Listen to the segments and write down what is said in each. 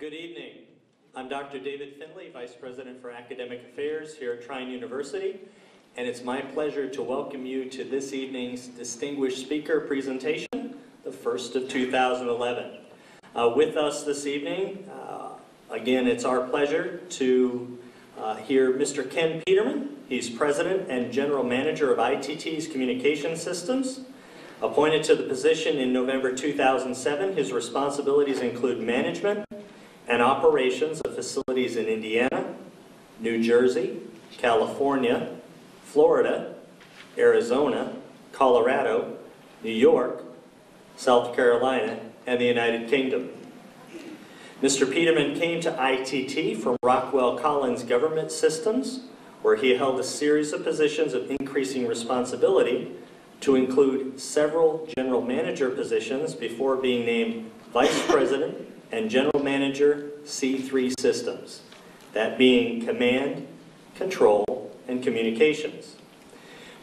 Good evening. I'm Dr. David Finley, Vice President for Academic Affairs here at Trine University, and it's my pleasure to welcome you to this evening's distinguished speaker presentation, the first of 2011. With us this evening, again, it's our pleasure to hear Mr. Ken Peterman. He's President and General Manager of ITT's Communication Systems. Appointed to the position in November 2007, his responsibilities include management and operations of facilities in Indiana, New Jersey, California, Florida, Arizona, Colorado, New York, South Carolina, and the United Kingdom. Mr. Peterman came to ITT from Rockwell Collins Government Systems, where he held a series of positions of increasing responsibility to include several general manager positions before being named Vice President and General Manager C3 Systems, that being Command, Control, and Communications.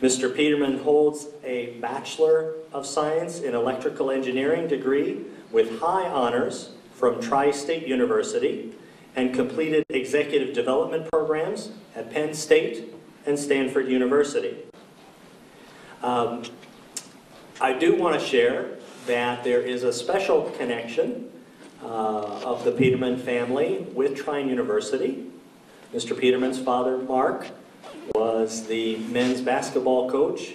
Mr. Peterman holds a Bachelor of Science in Electrical Engineering degree with high honors from Tri-State University and completed executive development programs at Penn State and Stanford University. I do want to share that there is a special connection of the Peterman family with Trine University. Mr. Peterman's father, Mark, was the men's basketball coach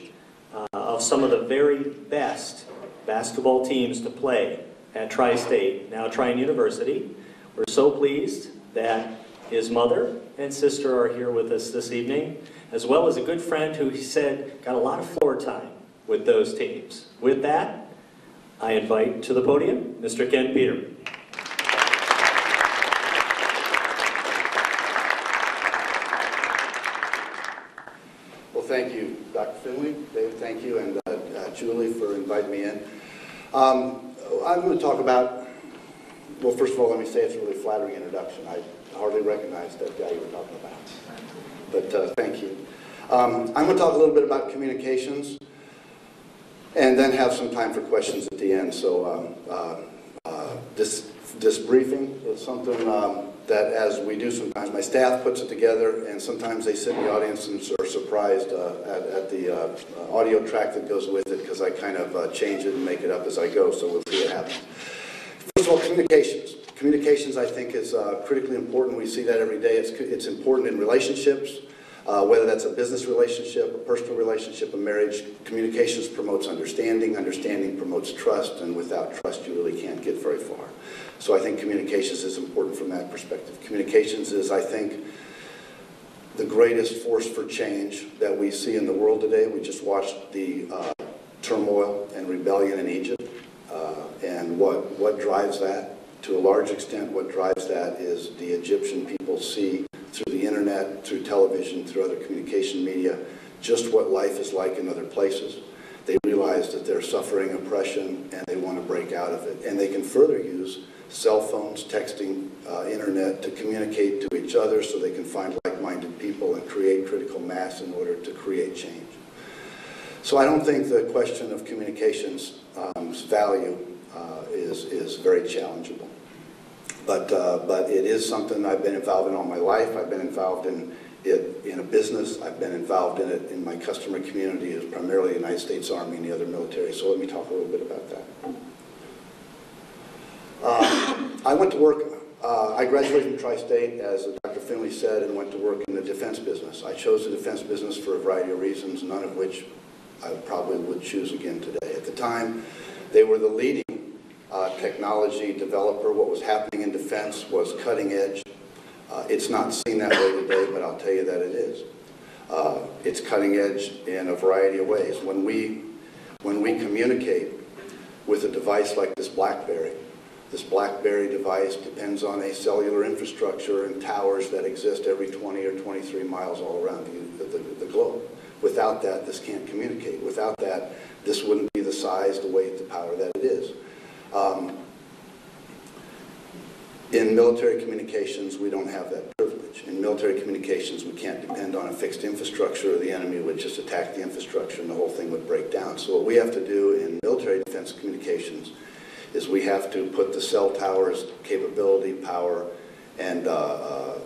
of some of the very best basketball teams to play at Tri-State, now Trine University. We're so pleased that his mother and sister are here with us this evening, as well as a good friend who he said got a lot of floor time with those teams. With that, I invite to the podium Mr. Ken Peterman. Well, thank you, Dr. Finley. Dave, thank you, and Julie for inviting me in. I'm going to talk about, well, first of all, let me say it's a really flattering introduction. I hardly recognize that guy you were talking about. But thank you. I'm going to talk a little bit about communications and then have some time for questions at the end. So this briefing is something that, as we do sometimes, my staff puts it together, and sometimes they sit in the audience and are surprised at the audio track that goes with it, because I kind of change it and make it up as I go, so we'll see what happens. First of all, communications. Communications, I think, is critically important. We see that every day. It's important in relationships, whether that's a business relationship, a personal relationship, a marriage. Communications promotes understanding. Understanding promotes trust, and without trust, you really can't get very far. So I think communications is important from that perspective. Communications is, I think, the greatest force for change that we see in the world today. We just watched the turmoil and rebellion in Egypt, and what drives that. To a large extent, what drives that is the Egyptian people see through the internet, through television, through other communication media, just what life is like in other places. They realize that they're suffering oppression and they want to break out of it. And they can further use cell phones, texting, internet to communicate to each other so they can find like-minded people and create critical mass in order to create change. So I don't think the question of communications value is very challengeable. But it is something I've been involved in all my life. I've been involved in it in a business. I've been involved in it in my customer community, is primarily the United States Army and the other military. So let me talk a little bit about that. I went to work, I graduated from Tri-State, as Dr. Finley said, and went to work in the defense business. I chose the defense business for a variety of reasons, none of which I probably would choose again today. At the time, they were the leading technology developer. What was happening in defense was cutting edge. It's not seen that way today, but I'll tell you that it is. It's cutting edge in a variety of ways. When we communicate with a device like this BlackBerry device depends on a cellular infrastructure and towers that exist every 20 or 23 miles all around the globe. Without that, this can't communicate. Without that, this wouldn't be the size, the weight, the power that it is. In military communications, we don't have that privilege. In military communications, we can't depend on a fixed infrastructure, or the enemy would just attack the infrastructure and the whole thing would break down. So what we have to do in military defense communications is we have to put the cell towers, capability, power, and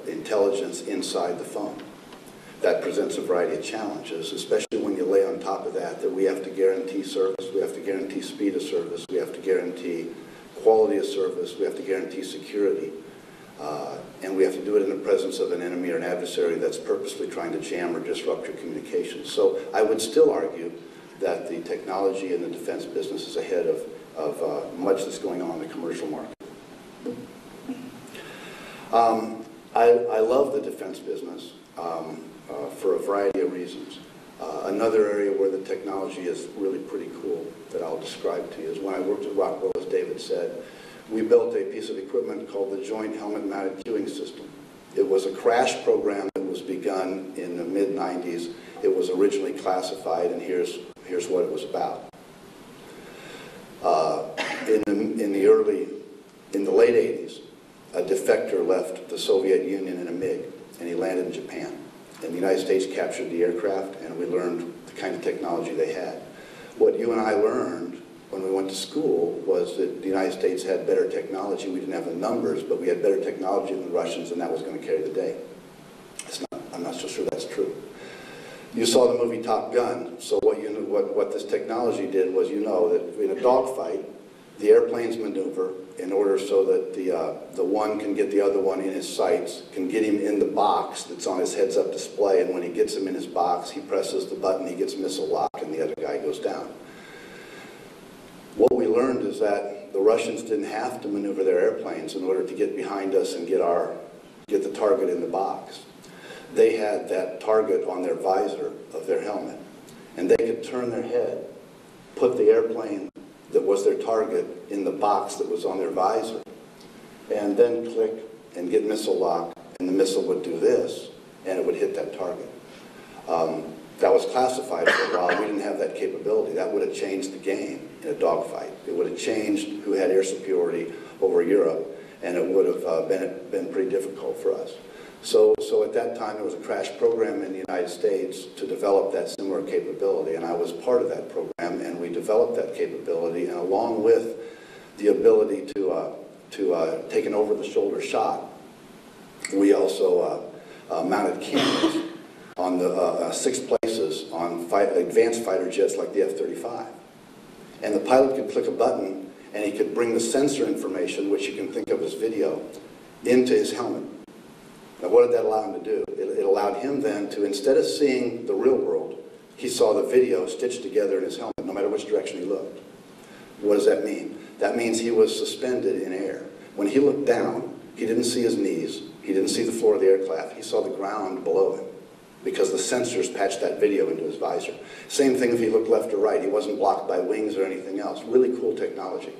intelligence inside the phone. That presents a variety of challenges, especially when you lay on top of that that we have to guarantee service, we have to guarantee speed of service, we have to guarantee quality of service, we have to guarantee security, and we have to do it in the presence of an enemy or an adversary that's purposely trying to jam or disrupt your communications. So I would still argue that the technology in the defense business is ahead of much that's going on in the commercial market. I love the defense business for a variety of reasons. Another area where the technology is really pretty cool that I'll describe to you is when I worked at Rockwell, as David said, we built a piece of equipment called the Joint Helmet Mounted Queuing System. It was a crash program that was begun in the mid-90s. It was originally classified, and here's what it was about. In the late 80s, a defector left the Soviet Union in a MiG, and he landed in Japan. And the United States captured the aircraft, and we learned the kind of technology they had. What you and I learned when we went to school was that the United States had better technology. We didn't have the numbers, but we had better technology than the Russians, and that was going to carry the day. I'm not so sure that's true. You saw the movie Top Gun, so what this technology did was you know that in a dogfight, the airplanes maneuver in order so that the one can get the other one in his sights, can get him in the box that's on his heads-up display, and when he gets him in his box, he presses the button, he gets missile lock, and the other guy goes down. What we learned is that the Russians didn't have to maneuver their airplanes in order to get behind us and get the target in the box. They had that target on their visor of their helmet, and they could turn their head, put the airplane that was their target in the box that was on their visor, and then click and get missile lock, and the missile would do this, and it would hit that target. That was classified for a while. We didn't have that capability. That would have changed the game in a dogfight. It would have changed who had air superiority over Europe, and it would have been pretty difficult for us. So at that time, there was a crash program in the United States to develop that similar capability, and I was part of that program, and we developed that capability, and along with the ability to take an over-the-shoulder shot, we also mounted cameras on the 6 places on advanced fighter jets like the F-35. And the pilot could click a button, and he could bring the sensor information, which you can think of as video, into his helmet. Now, what did that allow him to do? It allowed him then to, instead of seeing the real world, he saw the video stitched together in his helmet, no matter which direction he looked. What does that mean? That means he was suspended in air. When he looked down, he didn't see his knees, he didn't see the floor of the aircraft, he saw the ground below him, because the sensors patched that video into his visor. Same thing if he looked left or right, he wasn't blocked by wings or anything else. Really cool technology.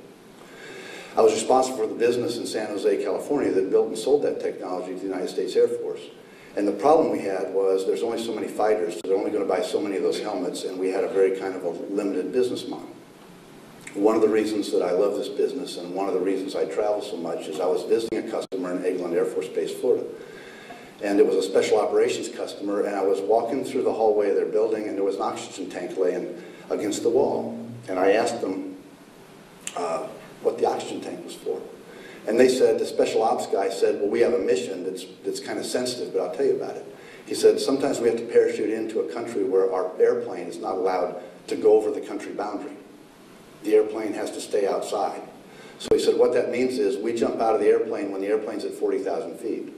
I was responsible for the business in San Jose, California that built and sold that technology to the United States Air Force. And the problem we had was there's only so many fighters, so they're only going to buy so many of those helmets, and we had a very kind of a limited business model. One of the reasons that I love this business and one of the reasons I travel so much is I was visiting a customer in Eglin Air Force Base, Florida. And it was a special operations customer, and I was walking through the hallway of their building, and there was an oxygen tank laying against the wall. And I asked them, what the oxygen tank was for. And they said, the special ops guy said, well, we have a mission that's kind of sensitive, but I'll tell you about it. He said, sometimes we have to parachute into a country where our airplane is not allowed to go over the country boundary. The airplane has to stay outside. So he said, what that means is we jump out of the airplane when the airplane's at 40,000 feet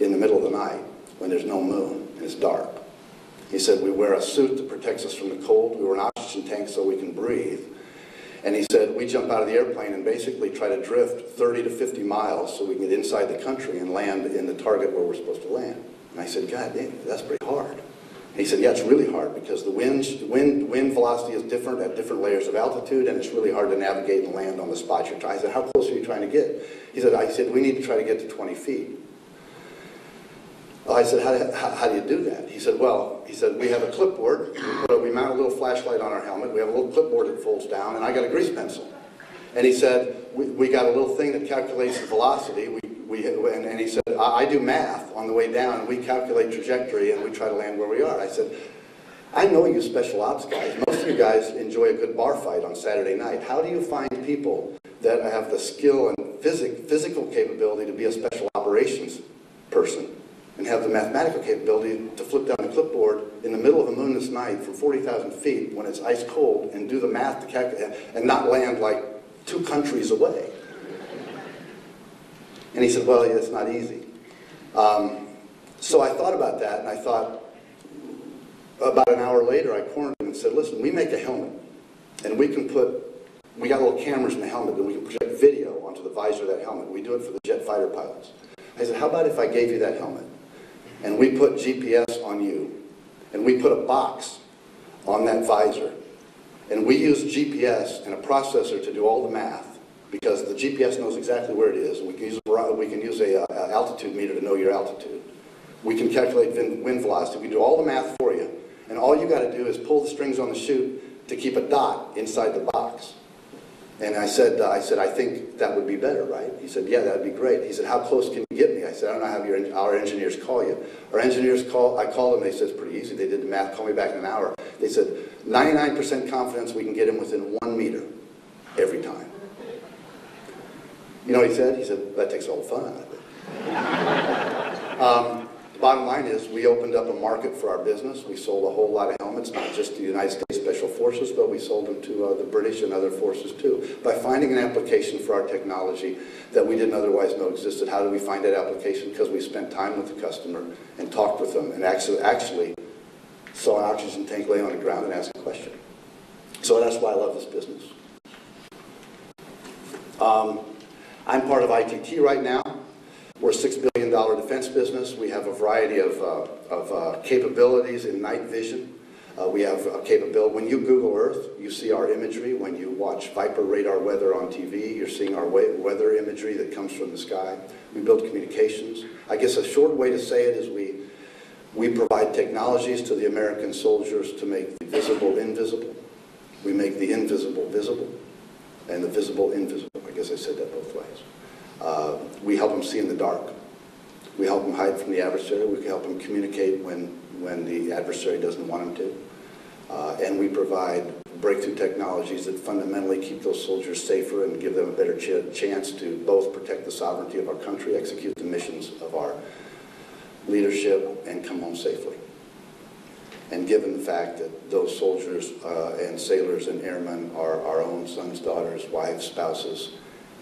in the middle of the night when there's no moon and it's dark. He said, we wear a suit that protects us from the cold. We wear an oxygen tank so we can breathe. And he said, we jump out of the airplane and basically try to drift 30 to 50 miles so we can get inside the country and land in the target where we're supposed to land. And I said, God damn, that's pretty hard. And he said, yeah, it's really hard because the wind velocity is different at different layers of altitude, and it's really hard to navigate and land on the spot you're trying. I said, how close are you trying to get? He said, we need to try to get to 20 feet. I said, how do you do that? He said, well, we have a clipboard. We mount a little flashlight on our helmet. We have a little clipboard that folds down, and I got a grease pencil. And he said, we got a little thing that calculates the velocity. And he said, I do math on the way down. We calculate trajectory, and we try to land where we are. I said, I know you special ops guys, most of you guys enjoy a good bar fight on Saturday night. How do you find people that have the skill and physical capability to be a special operations person and have the mathematical capability to flip down a clipboard in the middle of a moonless night from 40,000 feet when it's ice cold and do the math to calculate and not land like 2 countries away? And he said, well, yeah, it's not easy. So I thought about that, and I thought, about an hour later, I cornered him and said, listen, we make a helmet, and we got little cameras in the helmet, and we can project video onto the visor of that helmet. We do it for the jet fighter pilots. I said, how about if I gave you that helmet, and we put GPS on you, and we put a box on that visor, and we use GPS and a processor to do all the math, because the GPS knows exactly where it is. We can use a altitude meter to know your altitude. We can calculate wind velocity. We do all the math for you. And all you got to do is pull the strings on the chute to keep a dot inside the box. And I said, I think that would be better, right? He said, yeah, that'd be great. He said, how close can you get me? I said, I don't know how our engineers call you. I called them. They said, it's pretty easy. They did the math. Call me back in an hour. They said, 99% confidence we can get him within 1 meter every time. You know what he said? He said, that takes all the fun out of it. The bottom line is, we opened up a market for our business. We sold a whole lot of helmets, not just to the United States Special Forces, but we sold them to the British and other forces too. By finding an application for our technology that we didn't otherwise know existed, how do we find that application? Because we spent time with the customer and talked with them and actually saw an oxygen tank laying on the ground and asked a question. So that's why I love this business. I'm part of ITT right now. We're a $6 billion defense business. We have a variety of capabilities in night vision. We have a capability, when you Google Earth, you see our imagery. When you watch Viper radar weather on TV, you're seeing our weather imagery that comes from the sky. We build communications. I guess a short way to say it is we provide technologies to the American soldiers to make the visible invisible. We make the invisible visible and the visible invisible. I guess I said that both ways. We help them see in the dark. We help them hide from the adversary. We can help them communicate when the adversary doesn't want them to. And we provide breakthrough technologies that fundamentally keep those soldiers safer and give them a better chance to both protect the sovereignty of our country, execute the missions of our leadership, and come home safely. And given the fact that those soldiers and sailors and airmen are our own sons, daughters, wives, spouses,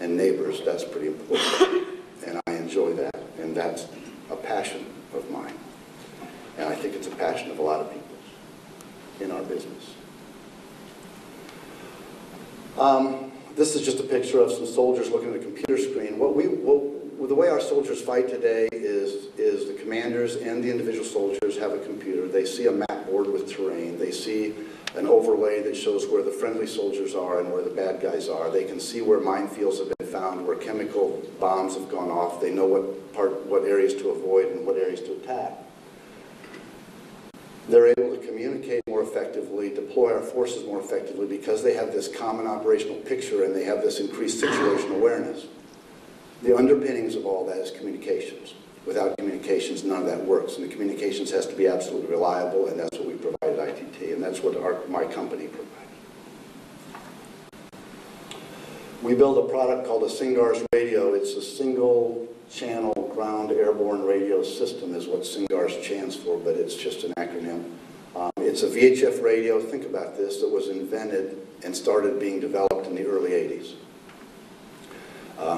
and neighbors, that's pretty important. And I enjoy that, and that's a passion of mine. And I think it's a passion of a lot of people in our business. This is just a picture of some soldiers looking at a computer screen. The way our soldiers fight today is the commanders and the individual soldiers have a computer. They see a map board with terrain. They see an overlay that shows where the friendly soldiers are and where the bad guys are. They can see where minefields have been found, where chemical bombs have gone off. They know what areas to avoid and what areas to attack. They're able to communicate more effectively, deploy our forces more effectively, because they have this common operational picture and they have this increased situational awareness. The underpinnings of all that is communications. Without communications, none of that works, and the communications has to be absolutely reliable, and that's what we provide at ITT, and that's what my company provides. We build a product called a SINGARS radio. It's a single channel ground airborne radio system is what SINGARS stands for, but it's just an acronym. It's a VHF radio, think about this, that was invented and started being developed in the early 80s.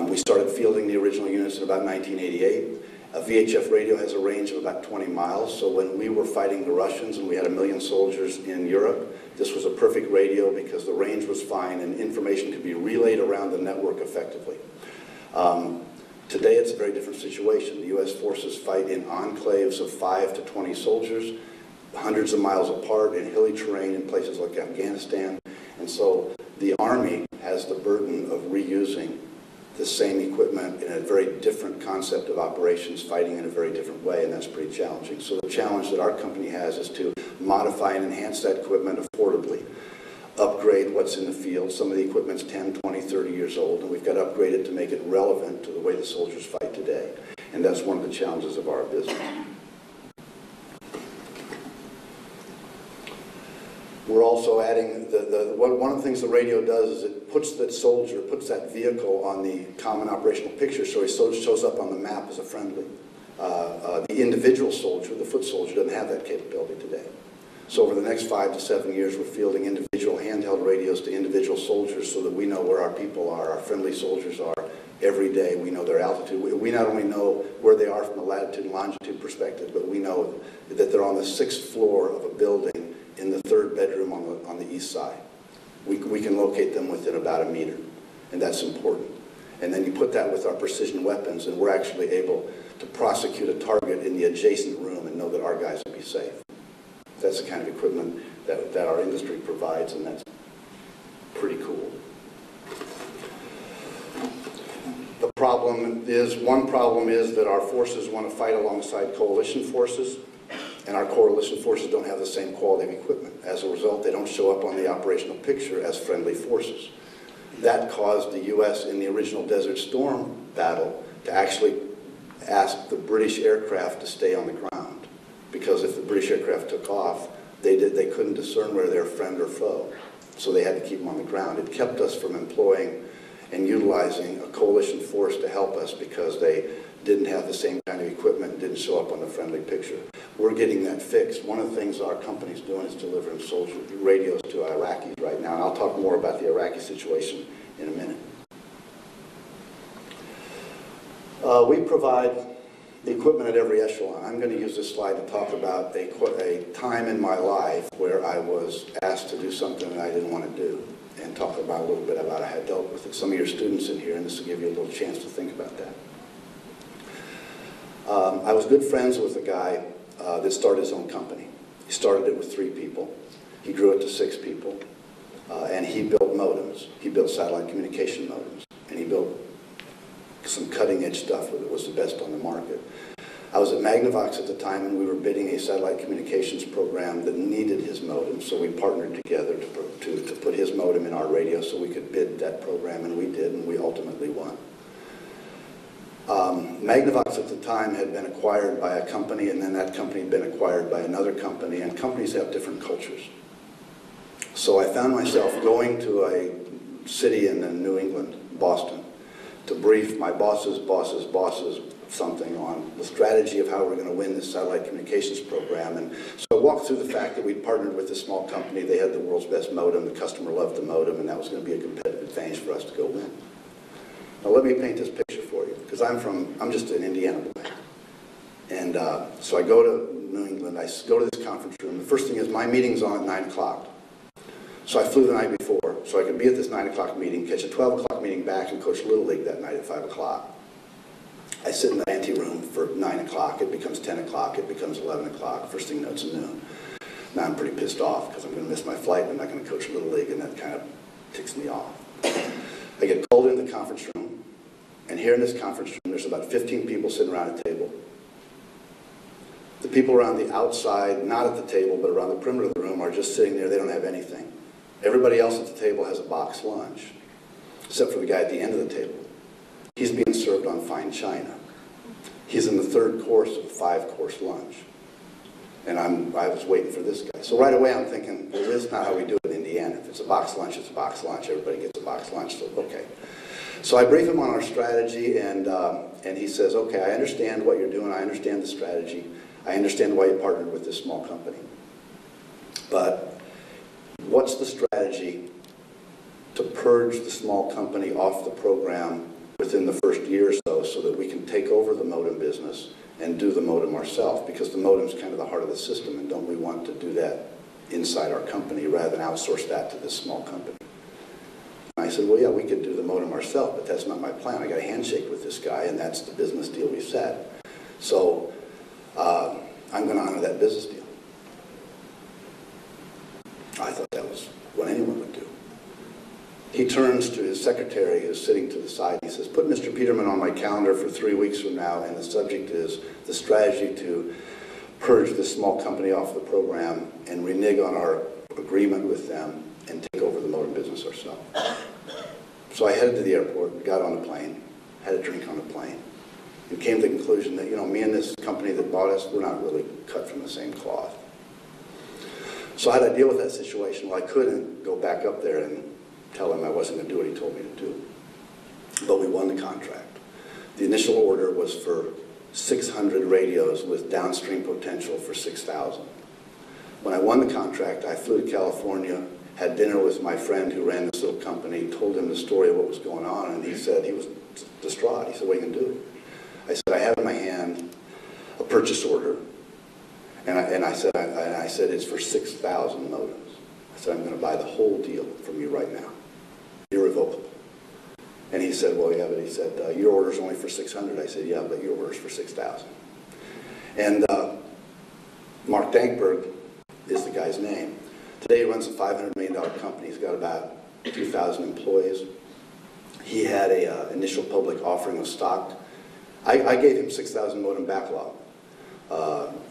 We started fielding the original units in about 1988. A VHF radio has a range of about 20 miles, so when we were fighting the Russians and we had 1 million soldiers in Europe, this was a perfect radio because the range was fine and information could be relayed around the network effectively. Today it's a very different situation. The U.S. forces fight in enclaves of 5 to 20 soldiers, hundreds of miles apart in hilly terrain in places like Afghanistan, and so the Army has the burden of reusing the same equipment in a very different concept of operations, fighting in a very different way, and that's pretty challenging. So the challenge that our company has is to modify and enhance that equipment affordably, upgrade what's in the field. Some of the equipment's 10, 20, 30 years old, and we've got to upgrade it to make it relevant to the way the soldiers fight today. And that's one of the challenges of our business. We're also adding, one of the things the radio does is it puts that soldier, puts that vehicle on the common operational picture so he shows up on the map as a friendly. The individual soldier, the foot soldier, doesn't have that capability today. So over the next 5 to 7 years, we're fielding individual handheld radios to individual soldiers so that we know where our people are, our friendly soldiers are. Every day we know their altitude. We not only know where they are from a latitude and longitude perspective, but we know that they're on the 6th floor of a building in the 3rd bedroom on the east side. We can locate them within about a meter, and that's important. And then you put that with our precision weapons, and we're actually able to prosecute a target in the adjacent room and know that our guys will be safe. That's the kind of equipment that our industry provides, and that's pretty cool. The problem is, one problem is that our forces want to fight alongside coalition forces, and our coalition forces don't have the same quality of equipment. As a result, they don't show up on the operational picture as friendly forces. That caused the U.S. in the original Desert Storm battle to actually ask the British aircraft to stay on the ground, because if the British aircraft took off, they couldn't discern whether they were friend or foe, so they had to keep them on the ground. It kept us from employing and utilizing a coalition force to help us because they didn't have the same kind of equipment and didn't show up on the friendly picture. We're getting that fixed. One of the things our company's doing is delivering soldier radios to Iraqis right now, and I'll talk more about the Iraqi situation in a minute. We provide the equipment at every echelon. I'm going to use this slide to talk about a time in my life where I was asked to do something that I didn't want to do, and talk about a little bit about how I had dealt with it. Some of your students in here, and this will give you a little chance to think about that. I was good friends with a guy that started his own company. He started it with 3 people. He grew it to 6 people. And he built modems. He built satellite communication modems. And he built some cutting-edge stuff that was the best on the market. I was at Magnavox at the time, and we were bidding a satellite communications program that needed his modem. So we partnered together to put his modem in our radio so we could bid that program, and we did, and we ultimately won. Magnavox at the time had been acquired by a company, and then that company had been acquired by another company, and companies have different cultures. So I found myself going to a city in New England, Boston, to brief my bosses something on the strategy of how we're going to win this satellite communications program. And so I walked through the fact that we'd partnered with a small company. They had the world's best modem, the customer loved the modem, and that was going to be a competitive advantage for us to go win. Now let me paint this picture for you, because I'm just an Indiana boy. And so I go to New England, I go to this conference room. The first thing is my meeting's on at 9 o'clock. So I flew the night before, so I could be at this 9 o'clock meeting, catch a 12 o'clock meeting back, and coach Little League that night at 5 o'clock. I sit in the ante room for 9 o'clock, it becomes 10 o'clock, it becomes 11 o'clock, first thing you know, it's noon. Now I'm pretty pissed off because I'm going to miss my flight and I'm not going to coach Little League, and that kind of ticks me off. I get called into the conference room, and here in this conference room there's about 15 people sitting around a table. The people around the outside, not at the table, but around the perimeter of the room are just sitting there, they don't have anything. Everybody else at the table has a boxed lunch, except for the guy at the end of the table. He's being served on fine china. He's in the 3rd course of a 5-course lunch. And I was waiting for this guy. So right away I'm thinking, well, this is not how we do it in Indiana. If it's a boxed lunch, it's a boxed lunch. Everybody gets a boxed lunch, so okay. So I brief him on our strategy, and he says, okay, I understand what you're doing. I understand the strategy. I understand why you partnered with this small company. But what's the strategy to purge the small company off the program within the first year or so that we can take over the modem business and do the modem ourselves? Because the modem's kind of the heart of the system, and don't we want to do that inside our company rather than outsource that to this small company? And I said, well, yeah, we could do the modem ourselves, but that's not my plan. I got a handshake with this guy, and that's the business deal we set. So I'm going to honor that business deal. I thought that was what anyone would do. He turns to his secretary who's sitting to the side and he says, put Mr. Peterman on my calendar for 3 weeks from now, and the subject is the strategy to purge this small company off the program and renege on our agreement with them and take over the modem business ourselves. So I headed to the airport, got on the plane, had a drink on the plane, and came to the conclusion that, you know, me and this company that bought us, we're not really cut from the same cloth. So how did I deal with that situation? Well, I couldn't go back up there and tell him I wasn't going to do what he told me to do. But we won the contract. The initial order was for 600 radios with downstream potential for 6,000. When I won the contract, I flew to California, had dinner with my friend who ran this little company, told him the story of what was going on, and he said he was distraught. He said, what are you going to do? I said, I have in my hand a purchase order, and I said it's for 6,000 modems. I said, I'm going to buy the whole deal from you right now, irrevocable. And he said, well, yeah, but he said, your order's only for 600. I said, yeah, but your order's for 6,000. And Mark Dankberg is the guy's name. Today he runs a $500 million company. He's got about 2,000 employees. He had an initial public offering of stock. I gave him 6,000 modem backlog.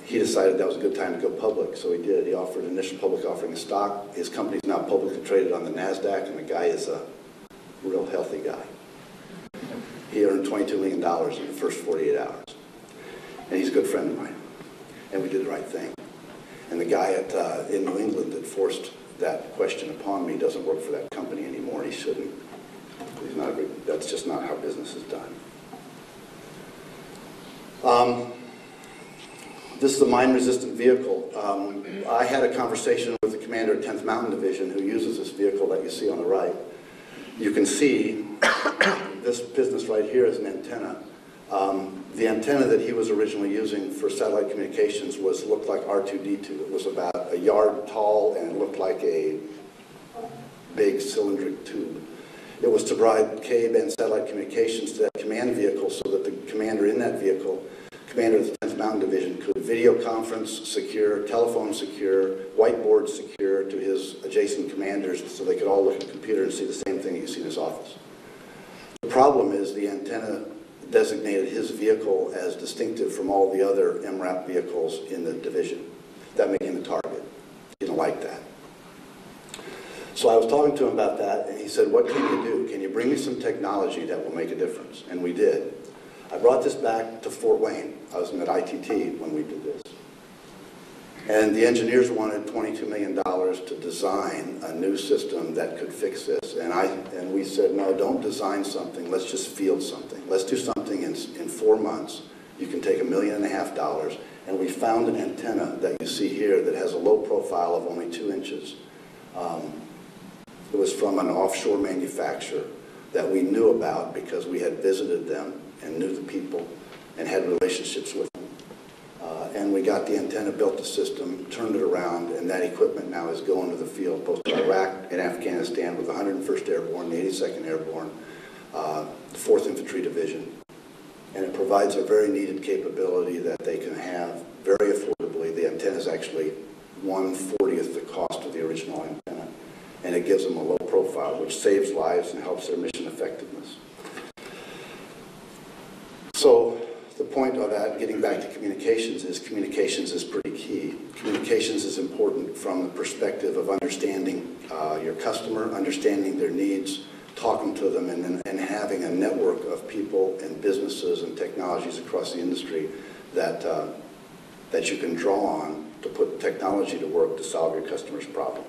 He decided that was a good time to go public, so he did. He offered an initial public offering of stock. His company's now publicly traded on the NASDAQ, and the guy is a real healthy guy. He earned $22 million in the first 48 hours. And he's a good friend of mine. And we did the right thing. And the guy at, in New England that forced that question upon me doesn't work for that company anymore. He shouldn't. He's not a good, that's just not how business is done. This is a mine-resistant vehicle. I had a conversation with the commander at 10th Mountain Division who uses this vehicle that you see on the right. You can see this business right here is an antenna. The antenna that he was originally using for satellite communications was looked like R2-D2. It was about a yard tall and looked like a big cylindric tube. It was to provide K-band satellite communications to that command vehicle so that the commander in that vehicle, commander of the 10th Mountain Division, could video conference secure, telephone secure, whiteboard secure to his adjacent commanders so they could all look at the computer and see the same thing you see in his office. The problem is the antenna designated his vehicle as distinctive from all the other MRAP vehicles in the division. That made him the target. He didn't like that. So I was talking to him about that, and he said, what can you do? Can you bring me some technology that will make a difference? And we did. I brought this back to Fort Wayne. I was at ITT when we did this. And the engineers wanted $22 million to design a new system that could fix this. And we said, no, don't design something. Let's just field something. Let's do something in 4 months. You can take $1.5 million. And we found an antenna that you see here that has a low profile of only 2 inches. It was from an offshore manufacturer that we knew about because we had visited them and knew the people and had relationships with them. And we got the antenna, built the system, turned it around, and that equipment now is going to the field, both to Iraq and Afghanistan with the 101st Airborne, the 82nd Airborne, the 4th Infantry Division. And it provides a very needed capability that they can have very affordably. The antenna is actually 1/40th the cost of the original antenna. And it gives them a low profile, which saves lives and helps their mission effectiveness. So the point of that, getting back to communications is pretty key. Communications is important from the perspective of understanding your customer, understanding their needs, talking to them, and having a network of people and businesses and technologies across the industry that, that you can draw on to put technology to work to solve your customer's problem.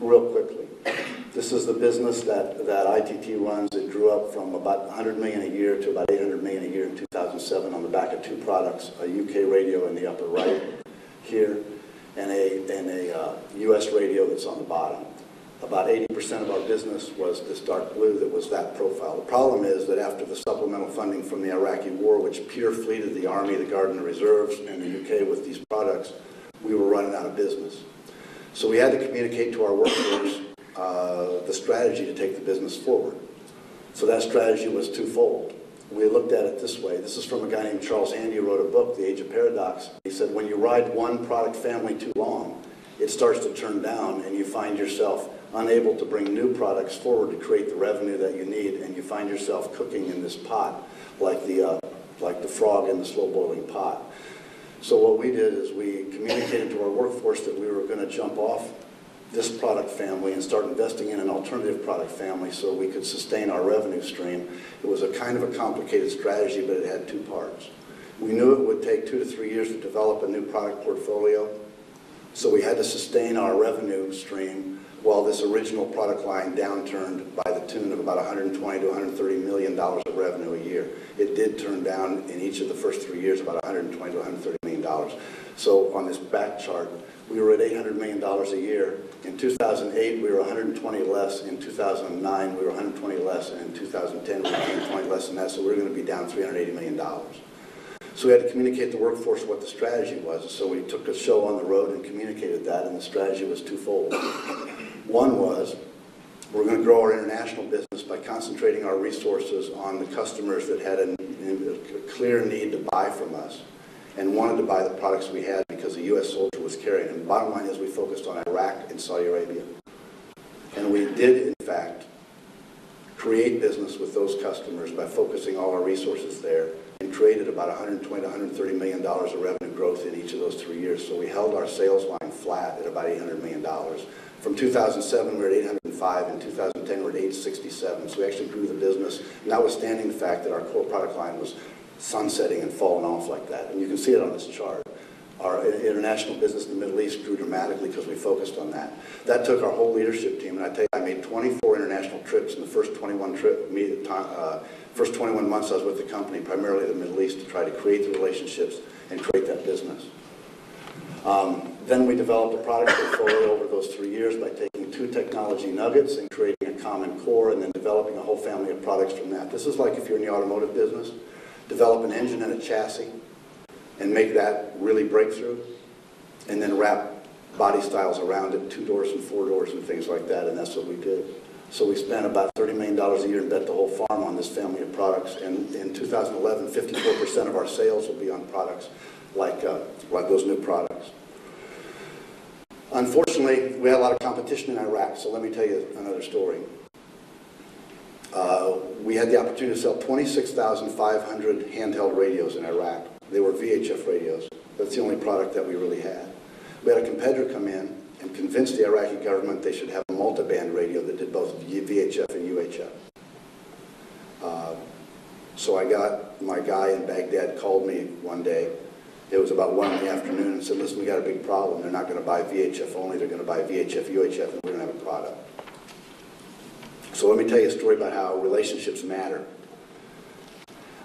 Real quickly, this is the business that ITT runs. It grew up from about $100 million a year to about $800 million a year in 2007 on the back of 2 products, a UK radio in the upper right here and a US radio that's on the bottom. About 80% of our business was this dark blue that was that profile. The problem is that after the supplemental funding from the Iraqi war, which pure fleeted the Army, the Guard, and the Reserves, and the UK with these products, we were running out of business. So we had to communicate to our workforce the strategy to take the business forward. So that strategy was twofold. We looked at it this way. This is from a guy named Charles Handy who wrote a book, The Age of Paradox. He said, when you ride one product family too long, it starts to turn down and you find yourself unable to bring new products forward to create the revenue that you need, and you find yourself cooking in this pot like the frog in the slow-boiling pot. So what we did is we communicated to our workforce that we were going to jump off this product family and start investing in an alternative product family so we could sustain our revenue stream. It was a kind of a complicated strategy, but it had two parts. We knew it would take 2 to 3 years to develop a new product portfolio, so we had to sustain our revenue stream while this original product line downturned by the tune of about $120 to $130 million of revenue a year. It did turn down in each of the first 3 years about $120 to $130 million. So on this back chart, we were at $800 million a year. In 2008, we were 120 less. In 2009, we were 120 less. And in 2010, we were 120 less than that. So we were going to be down $380 million. So we had to communicate to the workforce what the strategy was. So we took a show on the road and communicated that, and the strategy was twofold. One was, we're going to grow our international business by concentrating our resources on the customers that had a clear need to buy from us and wanted to buy the products we had because a U.S. soldier was carrying. And the bottom line is we focused on Iraq and Saudi Arabia. And we did, in fact, create business with those customers by focusing all our resources there and created about $120 to $130 million of revenue growth in each of those 3 years. So we held our sales line flat at about $800 million. From 2007, we were at 805, and in 2010, we were at 867. So we actually grew the business, notwithstanding the fact that our core product line was sunsetting and falling off like that. And you can see it on this chart. Our international business in the Middle East grew dramatically because we focused on that. That took our whole leadership team, and I tell you, I made 24 international trips in the first 21 months I was with the company, primarily the Middle East, to try to create the relationships and create that business. Then we developed a product portfolio over those 3 years by taking two technology nuggets and creating a common core and then developing a whole family of products from that. This is like if you're in the automotive business, develop an engine and a chassis and make that really breakthrough and then wrap body styles around it, 2 doors and 4 doors and things like that, and that's what we did. So we spent about $30 million a year and bet the whole farm on this family of products, and in 2011, 54% of our sales will be on products like those new products. Unfortunately, we had a lot of competition in Iraq, so let me tell you another story. We had the opportunity to sell 26,500 handheld radios in Iraq. They were VHF radios. That's the only product that we really had. We had a competitor come in and convince the Iraqi government they should have a multiband radio that did both VHF and UHF. So I got my guy in Baghdad called me one day. It was about 1 in the afternoon and said, listen, we got a big problem. They're not going to buy VHF only. They're going to buy VHF, UHF, and we don't have a product. So let me tell you a story about how relationships matter.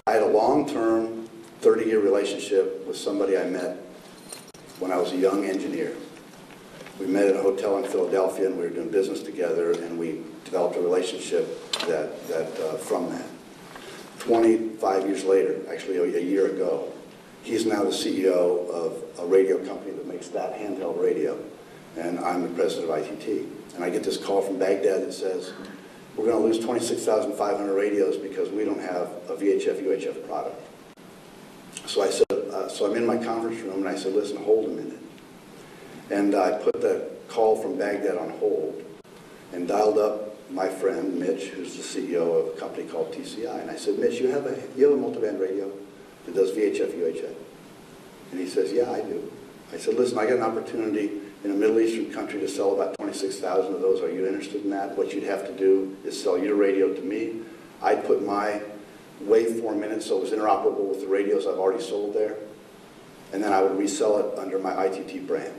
I had a long-term, 30-year relationship with somebody I met when I was a young engineer. We met at a hotel in Philadelphia, and we were doing business together, and we developed a relationship from that. 25 years later, actually a year ago, he's now the CEO of a radio company that makes that handheld radio, and I'm the president of ITT. And I get this call from Baghdad that says, we're going to lose 26,500 radios because we don't have a VHF, UHF product. So I said, so I'm in my conference room, and I said, listen, hold a minute. And I put the call from Baghdad on hold and dialed up my friend, Mitch, who's the CEO of a company called TCI. And I said, Mitch, you have a multiband radio that does VHF, UHF? And he says, yeah, I do. I said, listen, I got an opportunity in a Middle Eastern country to sell about 26,000 of those. Are you interested in that? What you'd have to do is sell your radio to me. I'd put my waveform in it so it was interoperable with the radios I've already sold there, and then I would resell it under my ITT brand.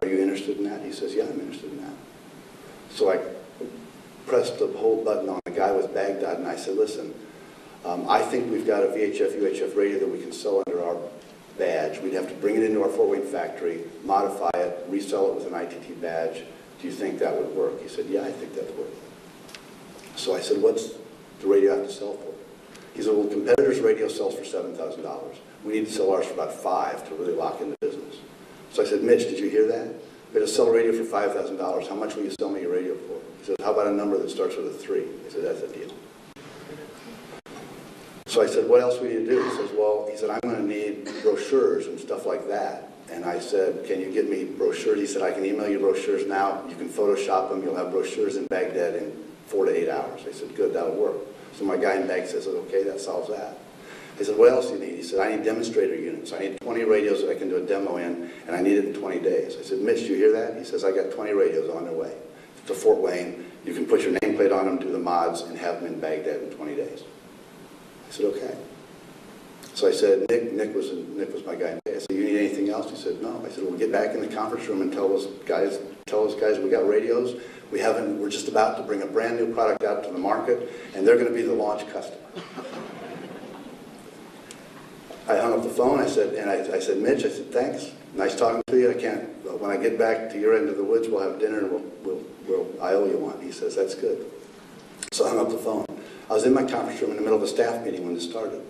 Are you interested in that? He says, yeah, I'm interested in that. So I pressed the hold button on the guy with Baghdad, and I said, listen, I think we've got a VHF, UHF radio that we can sell under our badge. We'd have to bring it into our Fort Wayne factory, modify it, resell it with an ITT badge. Do you think that would work? He said, yeah, I think that would work. So I said, what's the radio have to sell for? He said, well, the competitor's radio sells for $7,000. We need to sell ours for about $5,000 to really lock in the business. So I said, Mitch, did you hear that? We're going to sell a radio for $5,000. How much will you sell me your radio for? He said, how about a number that starts with a 3? He said, that's a deal. So I said, what else will you do? He says, well, he said, I'm going to need brochures and stuff like that. And I said, can you get me brochures? He said, I can email you brochures now. You can Photoshop them. You'll have brochures in Baghdad in 4 to 8 hours. I said, good, that'll work. So my guy in Baghdad says, okay, that solves that. He said, what else do you need? He said, I need demonstrator units. I need 20 radios that I can do a demo in, and I need it in 20 days. I said, Mitch, do you hear that? He says, I got 20 radios on their way to Fort Wayne. You can put your nameplate on them, do the mods, and have them in Baghdad in 20 days. I said, okay. So I said, Nick was my guy. I said, you need anything else? He said, no. I said, we'll get back in the conference room and tell those guys we got radios. We haven't, we're just about to bring a brand new product out to the market, and they're going to be the launch customer. I hung up the phone, I said, Mitch, I said, thanks. Nice talking to you. I can't, but when I get back to your end of the woods, we'll have dinner and I owe you one. He says, that's good. So I hung up the phone. I was in my conference room in the middle of a staff meeting when this started.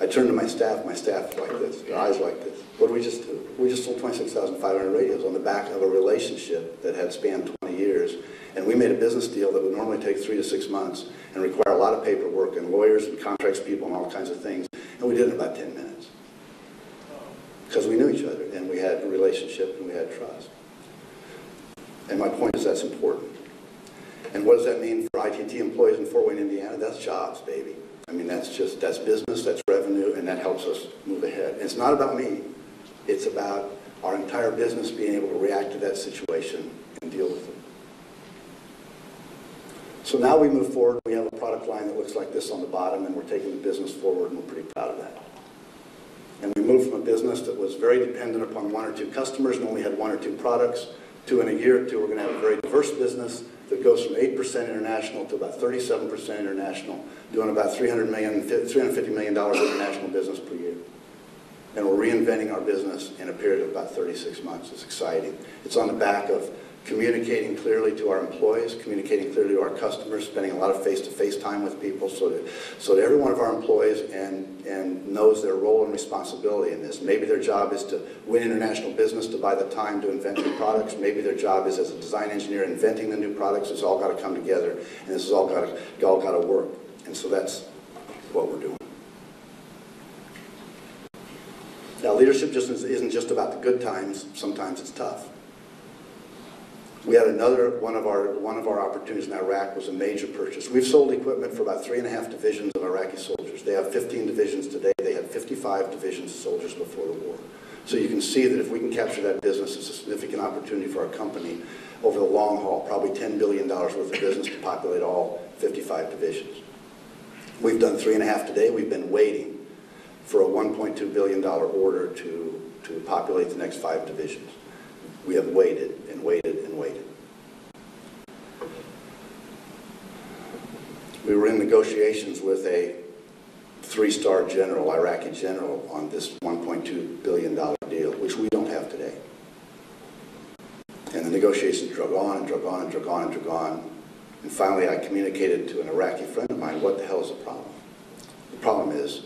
I turned to my staff like this, their eyes like this. What did we just do? We just sold 26,500 radios on the back of a relationship that had spanned 20 years. And we made a business deal that would normally take 3 to 6 months and require a lot of paperwork and lawyers and contracts people and all kinds of things. And we did it in about 10 minutes. Because we knew each other and we had a relationship and we had trust. And my point is that's important. And what does that mean for ITT employees in Fort Wayne, Indiana? That's jobs, baby. I mean, that's just, that's business, that's revenue, and that helps us move ahead. And it's not about me. It's about our entire business being able to react to that situation and deal with it. So now we move forward. We have a product line that looks like this on the bottom, and we're taking the business forward, and we're pretty proud of that. And we moved from a business that was very dependent upon 1 or 2 customers and only had 1 or 2 products to, in a year or two, we're going to have a very diverse business that goes from 8% international to about 37% international, doing about $350 million international business per year. And we're reinventing our business in a period of about 36 months. It's exciting. It's on the back of communicating clearly to our employees, communicating clearly to our customers, spending a lot of face-to-face time with people so that every one of our employees and knows their role and responsibility in this. Maybe their job is to win international business, to buy the time, to invent new products. Maybe their job is as a design engineer inventing the new products. It's all got to come together, and this has all got to work. And so that's what we're doing. Now, leadership just isn't just about the good times. Sometimes it's tough. We had another one of our opportunities in Iraq was a major purchase. We've sold equipment for about 3.5 divisions of Iraqi soldiers. They have 15 divisions today. They had 55 divisions of soldiers before the war. So you can see that if we can capture that business, it's a significant opportunity for our company over the long haul, probably $10 billion worth of business to populate all 55 divisions. We've done 3.5 today. We've been waiting for a $1.2 billion order to populate the next 5 divisions. We have waited and waited and waited. We were in negotiations with a 3-star general, Iraqi general, on this $1.2 billion deal, which we don't have today. And the negotiations drug on and drug on and drug on and drug on. And finally, I communicated to an Iraqi friend of mine, what the hell is the problem? The problem is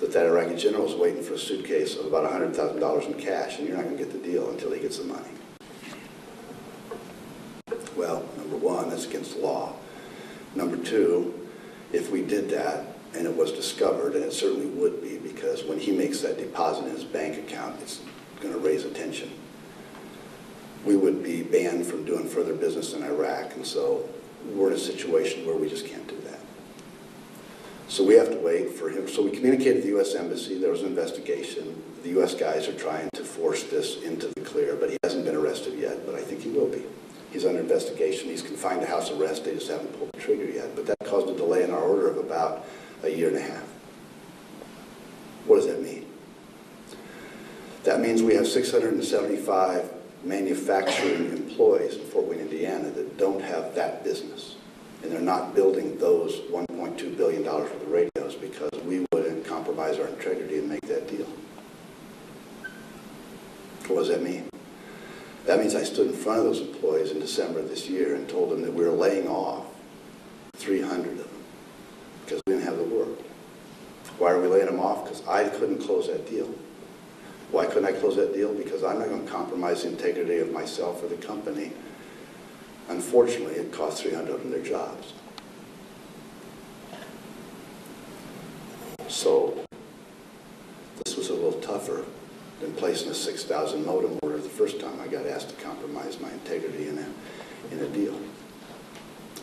that Iraqi general is waiting for a suitcase of about $100,000 in cash, and you're not going to get the deal until he gets the money. Well, number one, that's against the law. Number two, if we did that and it was discovered, and it certainly would be, because when he makes that deposit in his bank account, it's going to raise attention. We would be banned from doing further business in Iraq, and so we're in a situation where we just can't do that. So we have to wait for him. So we communicated to the U.S. Embassy. There was an investigation. The U.S. guys are trying to force this into the clear, but he hasn't been arrested yet, but I think he will be. He's under investigation. He's confined to house arrest. They just haven't pulled the trigger yet, but that caused a delay in our order of about 1.5 years. What does that mean? That means we have 675 manufacturing employees in Fort Wayne, Indiana that don't have that business. And they're not building those $1.2 billion worth of radios because we wouldn't compromise our integrity and make that deal. What does that mean? That means I stood in front of those employees in December of this year and told them that we were laying off 300 of them because we didn't have the work. Why are we laying them off? Because I couldn't close that deal. Why couldn't I close that deal? Because I'm not going to compromise the integrity of myself or the company. Unfortunately, it cost 300 of them their jobs. So this was a little tougher than placing a 6,000 modem order the first time I got asked to compromise my integrity in a deal.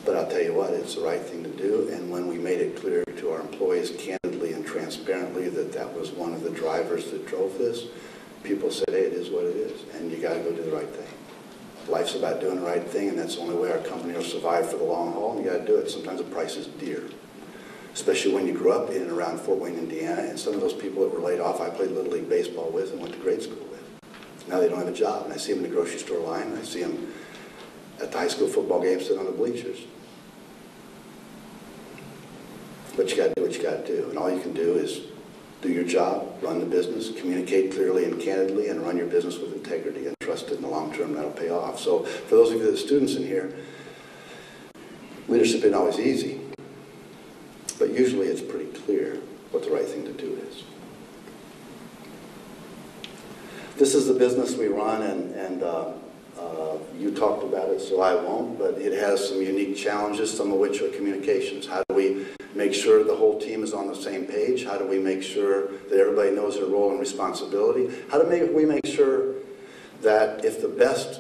But I'll tell you what, it's the right thing to do, and when we made it clear to our employees candidly and transparently transparently that that was one of the drivers that drove this, people said, hey, it is what it is, and you got to go do the right thing. Life's about doing the right thing, and that's the only way our company will survive for the long haul, and you got to do it. Sometimes the price is dear, especially when you grew up in and around Fort Wayne, Indiana, and some of those people that were laid off, I played Little League Baseball with and went to grade school with. Now they don't have a job, and I see them in the grocery store line, and I see them at the high school football game sitting on the bleachers. But you got to do what you got to do, and all you can do is do your job, run the business, communicate clearly and candidly, and run your business with integrity and trust it in the long term. That'll pay off. So for those of you that are students in here, leadership isn't always easy, but usually it's pretty clear what the right thing to do is. This is the business we run, and you talked about it, so I won't, but it has some unique challenges, some of which are communications. How do we make sure the whole team is on the same page? How do we make sure that everybody knows their role and responsibility? How do we make sure that if the best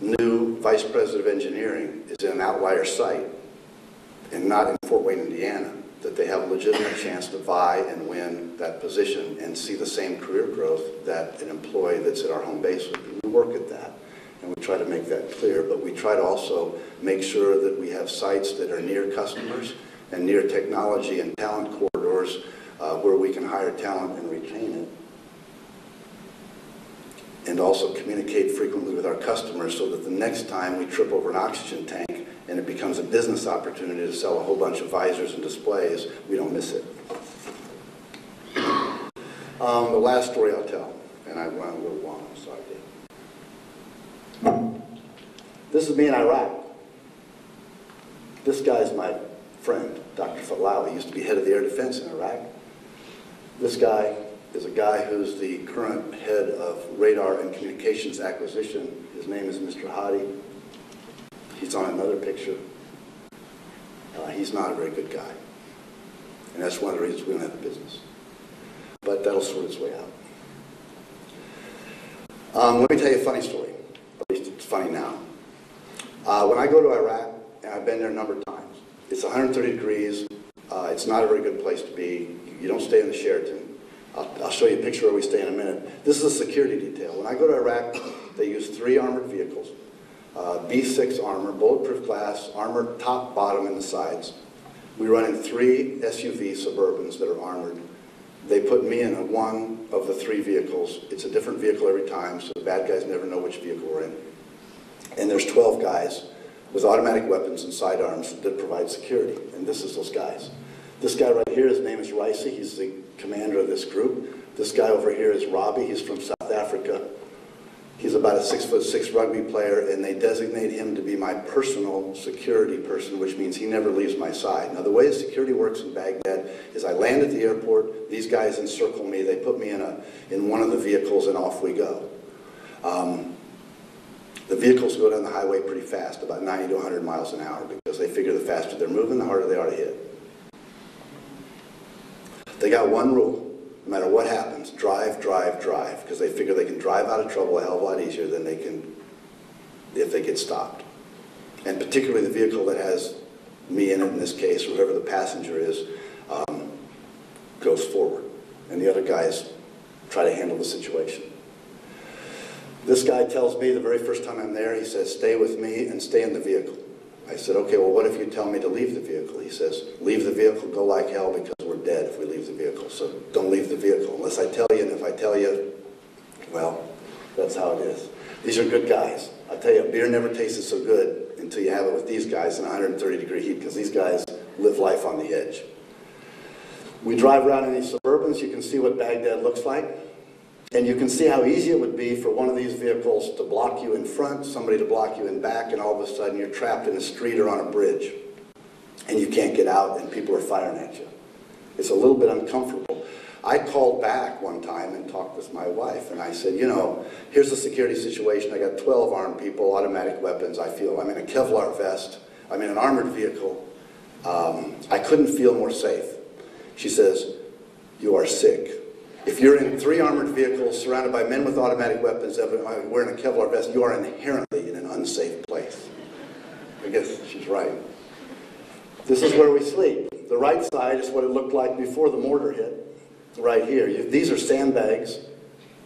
new vice president of engineering is in an outlier site and not in Fort Wayne, Indiana, that they have a legitimate chance to vie and win that position and see the same career growth that an employee that's at our home base would do? We work at that, and we try to make that clear, but we try to also make sure that we have sites that are near customers and near technology and talent corridors where we can hire talent and retain it. And also communicate frequently with our customers so that the next time we trip over an oxygen tank and it becomes a business opportunity to sell a whole bunch of visors and displays, we don't miss it. The last story I'll tell, and I went a little long, I'm sorry, Dave. This is me in Iraq. This guy's my friend, Dr. Falawi, used to be head of the air defense in Iraq. This guy is a guy who's the current head of radar and communications acquisition. His name is Mr. Hadi. He's on another picture. He's not a very good guy. And that's one of the reasons we don't have a business. But that'll sort its way out. Let me tell you a funny story. At least it's funny now. When I go to Iraq, and I've been there a number of times, it's 130 degrees. It's not a very good place to be. You don't stay in the Sheraton. I'll show you a picture where we stay in a minute. This is a security detail. When I go to Iraq, they use 3 armored vehicles, B6 armor, bulletproof glass, armored top, bottom, and the sides. We run in 3 SUV Suburbans that are armored. They put me in one of the 3 vehicles. It's a different vehicle every time, so the bad guys never know which vehicle we're in. And there's 12 guys with automatic weapons and sidearms that provide security, and this is those guys. This guy right here, his name is Ricey, he's the commander of this group. This guy over here is Robbie, he's from South Africa. He's about a 6'6" rugby player, and they designate him to be my personal security person, which means he never leaves my side. Now the way security works in Baghdad is I land at the airport, these guys encircle me, they put me in one of the vehicles, and off we go. The vehicles go down the highway pretty fast, about 90 to 100 miles an hour, because they figure the faster they're moving, the harder they are to hit. They got one rule, no matter what happens, drive, drive, drive, because they figure they can drive out of trouble a hell of a lot easier than they can if they get stopped. And particularly the vehicle that has me in it in this case, or whoever the passenger is, goes forward. And the other guys try to handle the situation. This guy tells me the very first time I'm there, he says, stay with me and stay in the vehicle. I said, okay, well, what if you tell me to leave the vehicle? He says, leave the vehicle, go like hell, because we're dead if we leave the vehicle. So don't leave the vehicle unless I tell you, and if I tell you, well, that's how it is. These are good guys. I tell you, beer never tasted so good until you have it with these guys in 130-degree heat, because these guys live life on the edge. We drive around in these Suburbans. You can see what Baghdad looks like. And you can see how easy it would be for one of these vehicles to block you in front, somebody to block you in back, and all of a sudden you're trapped in a street or on a bridge. And you can't get out, and people are firing at you. It's a little bit uncomfortable. I called back one time and talked with my wife, and I said, you know, here's the security situation. I got 12 armed people, automatic weapons. I feel I'm in a Kevlar vest. I'm in an armored vehicle. I couldn't feel more safe. She says, you are sick. If you're in 3 armored vehicles surrounded by men with automatic weapons wearing a Kevlar vest, you are inherently in an unsafe place. I guess she's right. This is where we sleep. The right side is what it looked like before the mortar hit. right here. These are sandbags.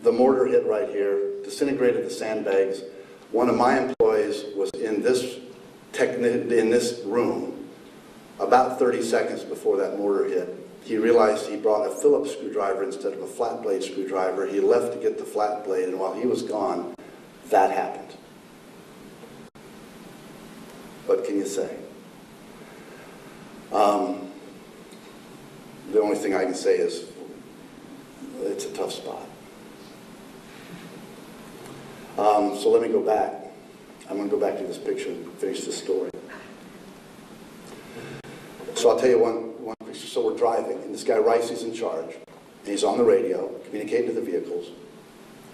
The mortar hit right here, disintegrated the sandbags. One of my employees was in this room about 30 seconds before that mortar hit. He realized he brought a Phillips screwdriver instead of a flat blade screwdriver. He left to get the flat blade, and while he was gone, that happened. What can you say? The only thing I can say is it's a tough spot. So let me go back. I'm going to go back to this picture and finish this story. So I'll tell you one picture. So we're driving, and this guy Ricey's in charge. And he's on the radio, communicating to the vehicles.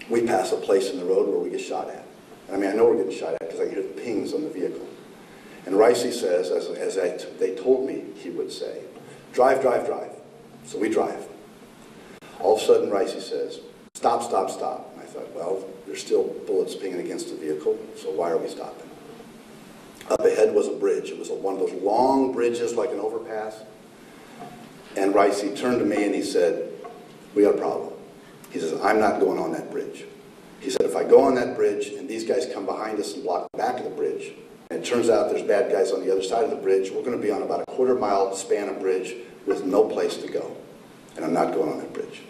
We pass a place in the road where we get shot at. I mean, I know we're getting shot at because I hear the pings on the vehicle. And Ricey says, as they told me he would say, drive, drive, drive. So we drive. All of a sudden, Ricey says, stop, stop, stop. And I thought, well, there's still bullets pinging against the vehicle, so why are we stopping? Up ahead was a bridge. It was one of those long bridges like an overpass. And Ricey turned to me and he said, we got a problem. He says, I'm not going on that bridge. He said, if I go on that bridge and these guys come behind us and block the back of the bridge, and it turns out there's bad guys on the other side of the bridge, we're going to be on about a quarter-mile span of bridge with no place to go. And I'm not going on that bridge.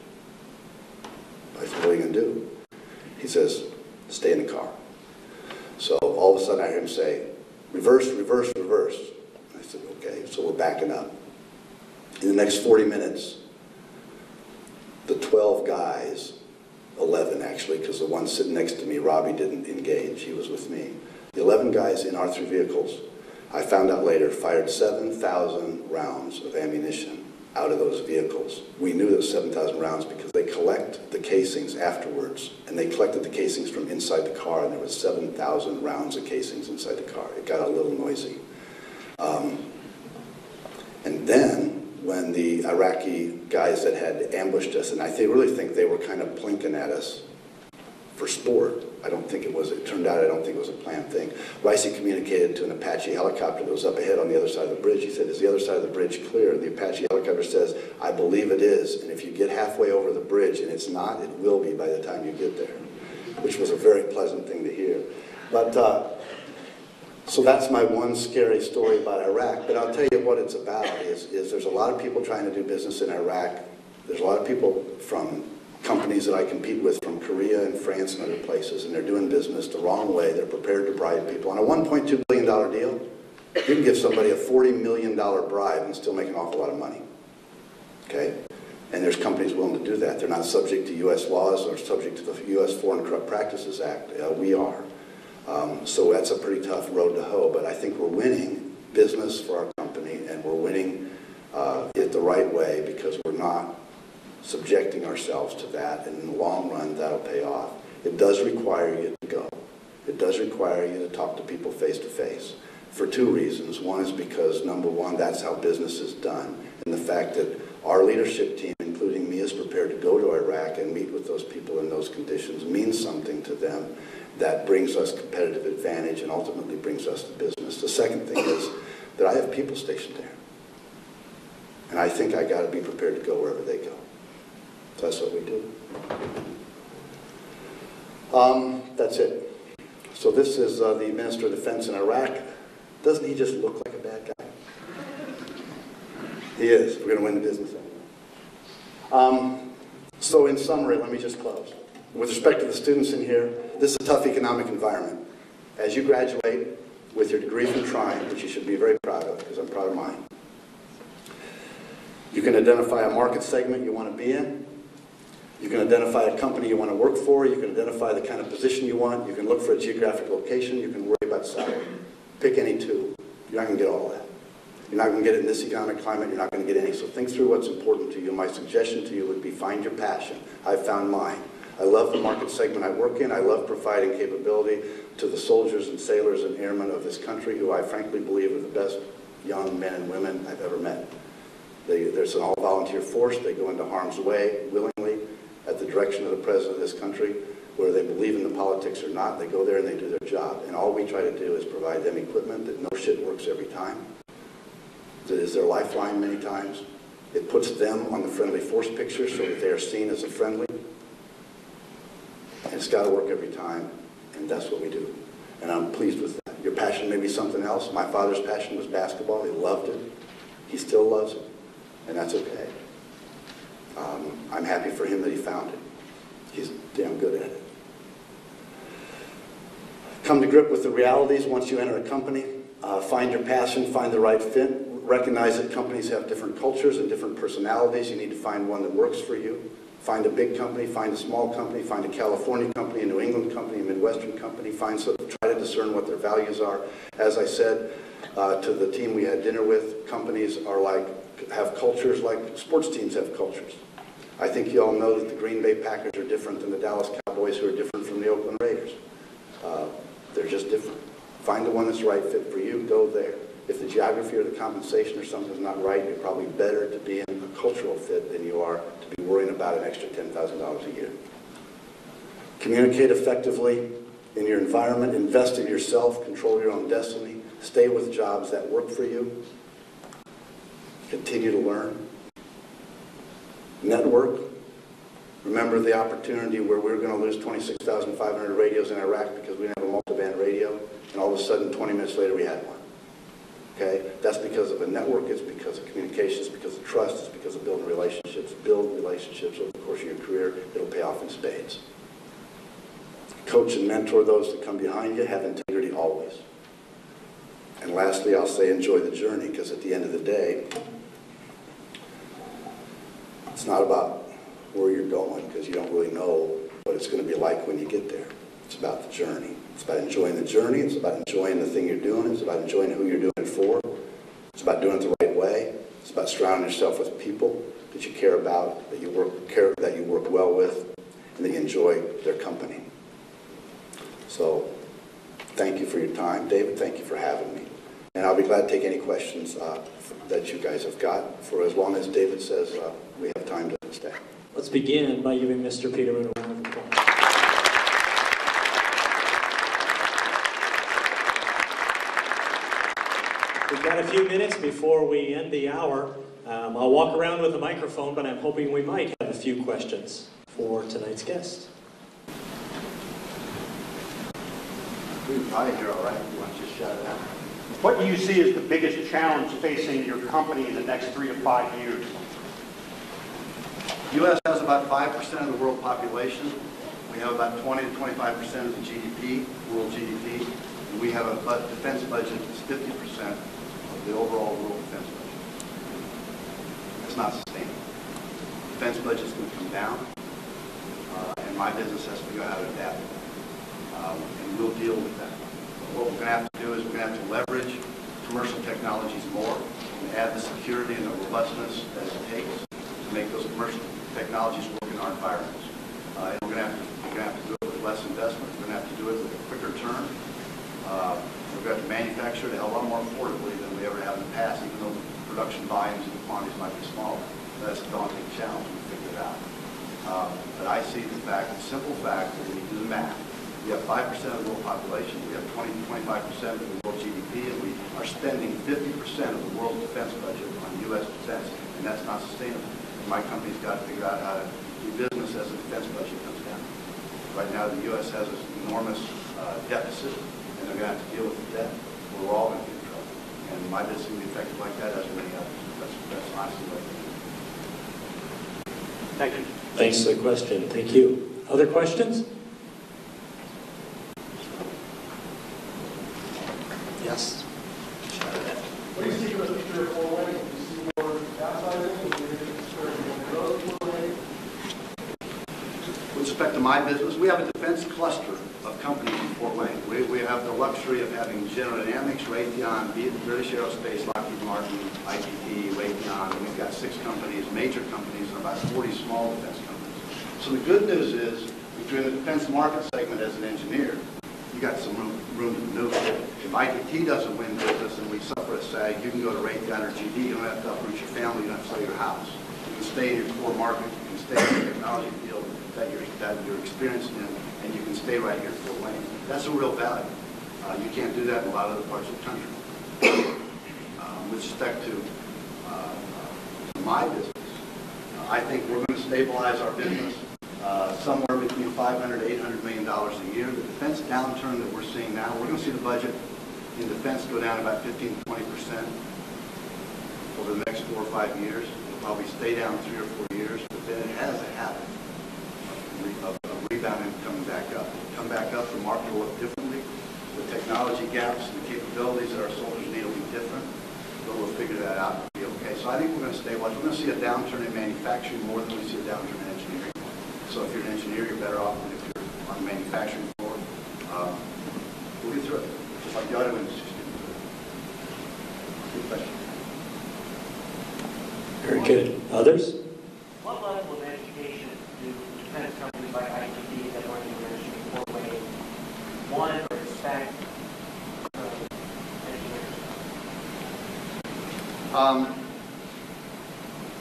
I said, what are you going to do? He says, stay in the car. So all of a sudden I hear him say, reverse, reverse, reverse. I said, okay, so we're backing up. In the next 40 minutes, the 12 guys, 11 actually, because the one sitting next to me, Robbie, didn't engage, he was with me. The 11 guys in our three vehicles, I found out later, fired 7,000 rounds of ammunition out of those vehicles. We knew those 7,000 rounds because they collect the casings afterwards, and they collected the casings from inside the car, and there was 7,000 rounds of casings inside the car. It got a little noisy. And then when the Iraqi guys that had ambushed us, and I really think they were kind of blinking at us for sport. I don't think it was, it turned out I don't think it was a planned thing. Ricey communicated to an Apache helicopter that was up ahead on the other side of the bridge. He said, is the other side of the bridge clear? And the Apache helicopter says, I believe it is. And if you get halfway over the bridge and it's not, it will be by the time you get there, which was a very pleasant thing to hear. But so that's my one scary story about Iraq. But I'll tell you what it's about is there's a lot of people trying to do business in Iraq. There's a lot of people from companies that I compete with from Korea and France and other places, and they're doing business the wrong way. They're prepared to bribe people. On a $1.2 billion deal, you can give somebody a $40 million bribe and still make an awful lot of money, okay? And there's companies willing to do that. They're not subject to U.S. laws or subject to the U.S. Foreign Corrupt Practices Act. We are. So that's a pretty tough road to hoe, but I think we're winning business for our company, and we're winning it the right way because we're not subjecting ourselves to that, and in the long run, that'll pay off. It does require you to go. It does require you to talk to people face to face for two reasons. One is because, number one, that's how business is done, and the fact that our leadership team, including me, is prepared to go to Iraq and meet with those people in those conditions means something to them that brings us competitive advantage and ultimately brings us the business. The second thing is that I have people stationed there, and I think I got to be prepared to go wherever they go. That's what we do. That's it. So this is the Minister of Defense in Iraq. Doesn't he just look like a bad guy? He is. We're going to win the business anyway. So in summary, let me just close. With respect to the students in here, this is a tough economic environment. As you graduate with your degree from Trine, which you should be very proud of, because I'm proud of mine, you can identify a market segment you want to be in. You can identify a company you want to work for. You can identify the kind of position you want. You can look for a geographic location. You can worry about salary. Pick any two. You're not going to get all that. You're not going to get it in this economic climate. You're not going to get any. So think through what's important to you. My suggestion to you would be find your passion. I found mine. I love the market segment I work in. I love providing capability to the soldiers and sailors and airmen of this country, who I frankly believe are the best young men and women I've ever met. There's an all-volunteer force. They go into harm's way willingly, at the direction of the president of this country, whether they believe in the politics or not. They go there and they do their job. And all we try to do is provide them equipment that no shit works every time, that is their lifeline many times, It puts them on the friendly force picture so that they are seen as a friendly. And it's got to work every time, and that's what we do. And I'm pleased with that. Your passion may be something else. My father's passion was basketball. He loved it. He still loves it, and that's okay. I'm happy for him that he found it. He's damn good at it. Come to grip with the realities once you enter a company. Find your passion, find the right fit. Recognize that companies have different cultures and different personalities. You need to find one that works for you. Find a big company, find a small company, find a California company, a New England company, a Midwestern company. Try to discern what their values are. As I said to the team we had dinner with, companies are have cultures like sports teams have cultures. I think you all know that the Green Bay Packers are different than the Dallas Cowboys, who are different from the Oakland Raiders. They're just different. Find the one that's the right fit for you, go there. If the geography or the compensation or something's not right, you're probably better to be in a cultural fit than you are to be worrying about an extra $10,000 a year. Communicate effectively in your environment, invest in yourself, control your own destiny, stay with jobs that work for you, continue to learn. Network. Remember the opportunity where we were going to lose 26,500 radios in Iraq because we didn't have a multiband radio, and all of a sudden 20 minutes later we had one. Okay? That's because of a network, it's because of communications, it's because of trust, it's because of building relationships. Build relationships over the course of your career, it'll pay off in spades. Coach and mentor those that come behind you, have integrity always. And lastly, I'll say enjoy the journey, because at the end of the day, it's not about where you're going, because you don't really know what it's going to be like when you get there. It's about the journey. It's about enjoying the journey. It's about enjoying the thing you're doing. It's about enjoying who you're doing it for. It's about doing it the right way. It's about surrounding yourself with people that you care about, that you work well with, and that you enjoy their company. So thank you for your time. David, thank you for having me. And I'll be glad to take any questions that you guys have got for as long as David says we have time to stay. Let's begin by giving Mr. Peterman a round of applause. We've got a few minutes before we end the hour. I'll walk around with a microphone, but I'm hoping we might have a few questions for tonight's guest. We can probably hear all right. You want to just shout it out? What do you see as the biggest challenge facing your company in the next 3 to 5 years? The U.S. has about 5% of the world population. We have about 20 to 25% of the GDP, world GDP. And we have a defense budget that's 50% of the overall world defense budget. That's not sustainable. Defense budget's going to come down, and my business has to figure out how to adapt. And we'll deal with that. What we're going to have to do is we're going to have to leverage commercial technologies more and add the security and the robustness that it takes to make those commercial technologies work in our environments. And we're going to have to do it with less investment. We're going to have to do it with a quicker turn. We're going to have to manufacture it a lot more affordably than we ever have in the past, even though the production volumes and the quantities might be smaller. That's a daunting challenge. We figured it out. But I see the fact, the simple fact, that when you do the math, we have 5% of the world population, we have 20 to 25% of the world GDP, and we are spending 50% of the world's defense budget on U.S. defense, and that's not sustainable. And my company's got to figure out how to do business as the defense budget comes down. Right now, the U.S. has this enormous deficit, and they're going to have to deal with the debt. We're all going to be in trouble. And my business will be affected like that, as many others. That's honestly what I think. Thank you. Thanks for the question. Thank you. Other questions? Yes. What do you see with the future of Fort Wayne? Do you see more downsizing? Do you see more growth in Fort Wayne? With respect to my business, we have a defense cluster of companies in Fort Wayne. We have the luxury of having General Dynamics, Raytheon, British Aerospace, Lockheed Martin, ITT, Raytheon, and we've got 6 companies, major companies, and about 40 small defense companies. So the good news is, if you're in the defense market segment as an engineer, you got some room to maneuver. If ITT doesn't win business and we suffer a sag, you can go to Raytheon or GD. You don't have to uproot your family. You don't have to sell your house. You can stay in your core market. You can stay in the technology field that you're experienced in, and you can stay right here for a lane. That's a real value. You can't do that in a lot of other parts of the country. With respect to my business. I think we're going to stabilize our business somewhere between $500 to $800 million a year. The defense downturn that we're seeing now, we're going to see the budget in defense go down about 15 to 20% over the next 4 or 5 years. It'll probably stay down 3 or 4 years, but then it has a habit of rebounding and coming back up. Come back up, the market will look differently. The technology gaps and the capabilities that our soldiers need will be different, but we'll figure that out and be okay. So I think we're going to stay watch. We're going to see a downturn in manufacturing more than we see a downturn in engineering. So if you're an engineer, you're better off than if you're on the manufacturing floor. We'll get through it, just like the auto industry's getting through it. Good question. Very good. Others? What level of education do defense companies like ITT that are in the industry Fort Wayne want or expect from engineers?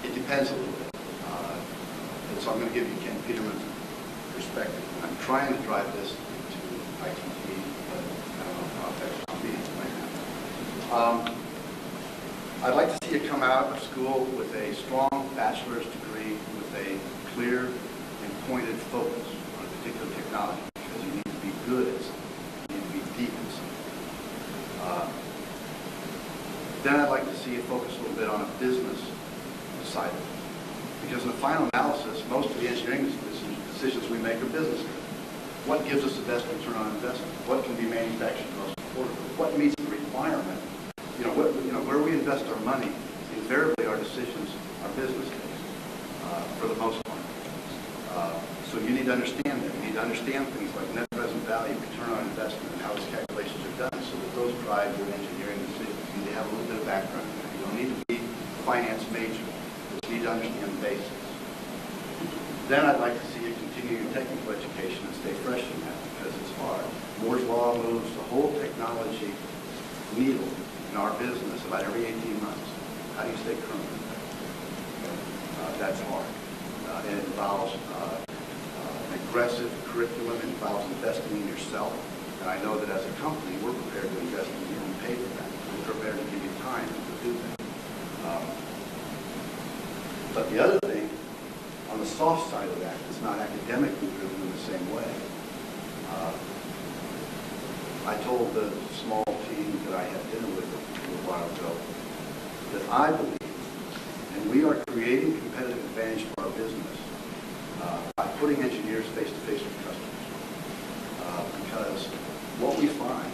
It depends a little bit. And so I'm going to give you Ken Peterman's perspective. I'm trying to drive this to ITT, but I don't know how effective I'll be right now. I'd like to see you come out of school with a strong bachelor's degree with a clear and pointed focus on a particular technology, because you need to be good at something, you need to be deep at something. Then I'd like to see you focus a little bit on a business side of it, because in the final analysis, most of the engineering decisions we make are business. What gives us the best return on investment? What can be manufactured most affordably? What meets the requirement? You know, where we invest our money, invariably our decisions are business based for the most part. So you need to understand that. You need to understand things like net present value, return on investment, and how those calculations are done so that those drive your engineering decisions. You need to have a little bit of background. You don't need to be a finance major, but you need to understand the basics. Then I'd like to see you continue your technical education and stay fresh in that, because it's hard. Moore's Law moves the whole technology needle in our business about every 18 months. How do you stay current with that? That's hard. It involves an aggressive curriculum. It involves investing in yourself. And I know that as a company, we're prepared to invest in you and pay for that. We're prepared to give you time to do that. But the other thing, on the soft side of that, it's not academically driven in the same way. I told the small team that I had dinner with a while ago that I believe, and we are creating competitive advantage for our business by putting engineers face to face with customers. Because what we find,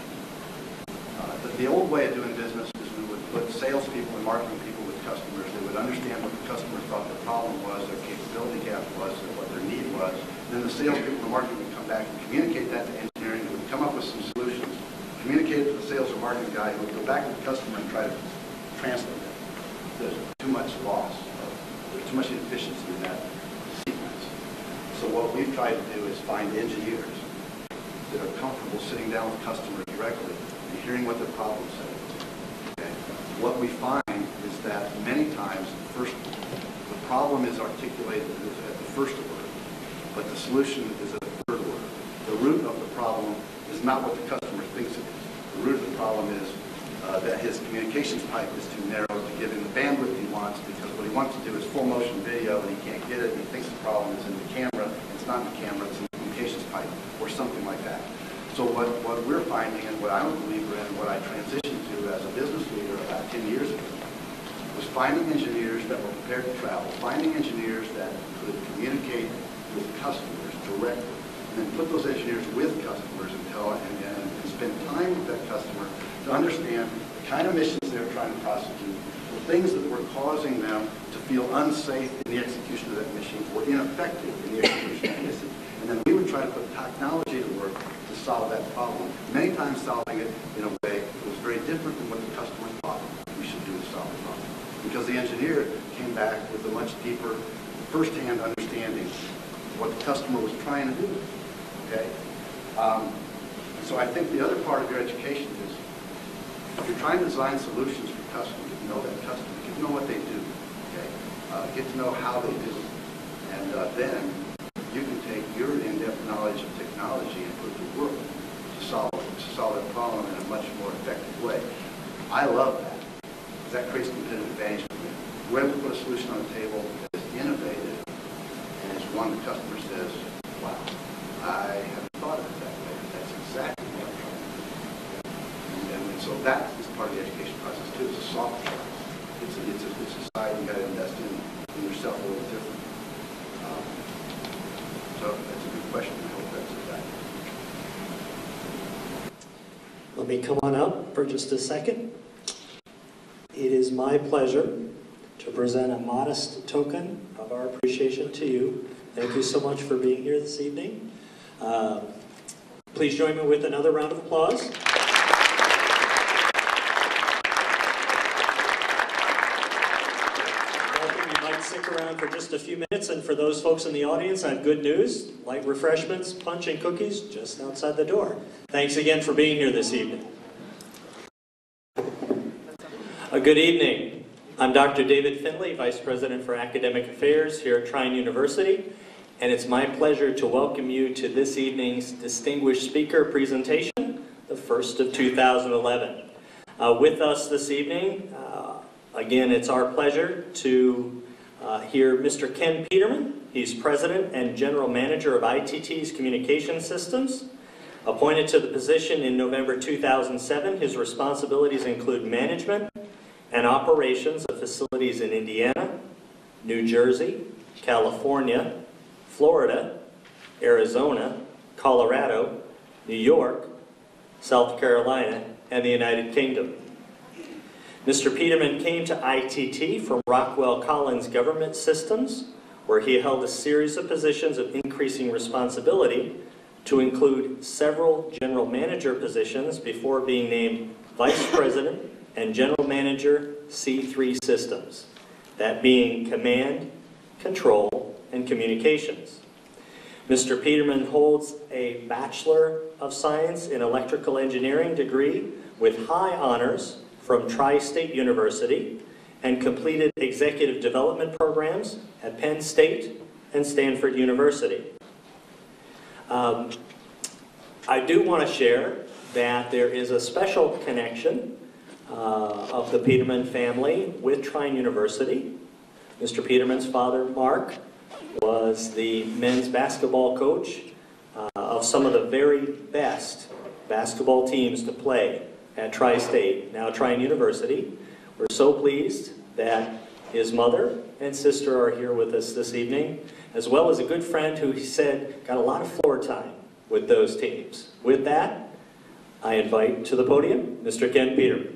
the old way of doing business is we would put salespeople and marketing people with customers. They would understand what the customer thought their problem was, their capability gap was, and what their need was. And then the salespeople and marketing would come back and communicate that to engineering. They would come up with some solutions, communicate it to the sales or marketing guy, who would go back to the customer and try to translate it. There's too much loss, there's too much inefficiency in that sequence. So what we've tried to do is find engineers that are comfortable sitting down with customers directly and hearing what their problem set is. Okay? What we find is that many times the problem is articulated at the first word, but the solution is at the third word. The root of the problem is not what the customer thinks it is. The root of the problem is that his communications pipe is too narrow to give him the bandwidth he wants, because what he wants to do is full motion video and he can't get it, and he thinks the problem is in the camera. It's not in the camera, it's in the communications pipe or something like that. So what we're finding, and what I'm a believer in, and what I transitioned to as a business leader about 10 years ago, was finding engineers that were prepared to travel, finding engineers that could communicate with customers directly, and then put those engineers with customers and spend time with that customer to understand the kind of missions they're trying to prosecute, the things that were causing them to feel unsafe in the execution of that mission or ineffective in the execution of that mission. And then we would try to put technology to work to solve that problem, many times solving it in a way that was very different than what the customer thought we should do to solve the problem. Because the engineer came back with a much deeper, first-hand understanding of what the customer was trying to do. Okay? So I think the other part of your education is, if you're trying to design solutions for customers, get to know that customer, get to know what they do, okay? Get to know how they do, and then you can take your in-depth knowledge of technology and put it to work to solve that problem in a much more effective way. I love that, because that creates competitive advantage for me. We have to put a solution on the table that is innovative and is one the customer says, wow, I haven't thought of it that way. That's exactly what I'm trying to do. And so that is part of the education process too. It's a soft process. It's a side you got to invest in yourself a little different. So that's a good question. I hope that's exactly. Let me come on up for just a second. It is my pleasure to present a modest token of our appreciation to you. Thank you so much for being here this evening. Please join me with another round of applause. You might stick around for just a few minutes, and for those folks in the audience, I have good news. Light refreshments, punch, and cookies just outside the door. Thanks again for being here this evening. Good evening. I'm Dr. David Findley, Vice President for Academic Affairs here at Trine University, and it's my pleasure to welcome you to this evening's distinguished speaker presentation, the first of 2011. With us this evening, again, it's our pleasure to hear Mr. Ken Peterman. He's President and General Manager of ITT's Communication Systems. Appointed to the position in November 2007, his responsibilities include management and operations of facilities in Indiana, New Jersey, California, Florida, Arizona, Colorado, New York, South Carolina, and the United Kingdom. Mr. Peterman came to ITT from Rockwell Collins Government Systems, where he held a series of positions of increasing responsibility to include several general manager positions before being named Vice President and General Manager C3 Systems, that being Command, Control, and Communications. Mr. Peterman holds a Bachelor of Science in Electrical Engineering degree with high honors from Tri-State University and completed executive development programs at Penn State and Stanford University. I do want to share that there is a special connection of the Peterman family with Trine University. Mr. Peterman's father, Mark, was the men's basketball coach of some of the very best basketball teams to play at Tri-State, now Trine University. We're so pleased that his mother and sister are here with us this evening, as well as a good friend who, he said, got a lot of floor time with those teams. With that, I invite to the podium Mr. Ken Peterman.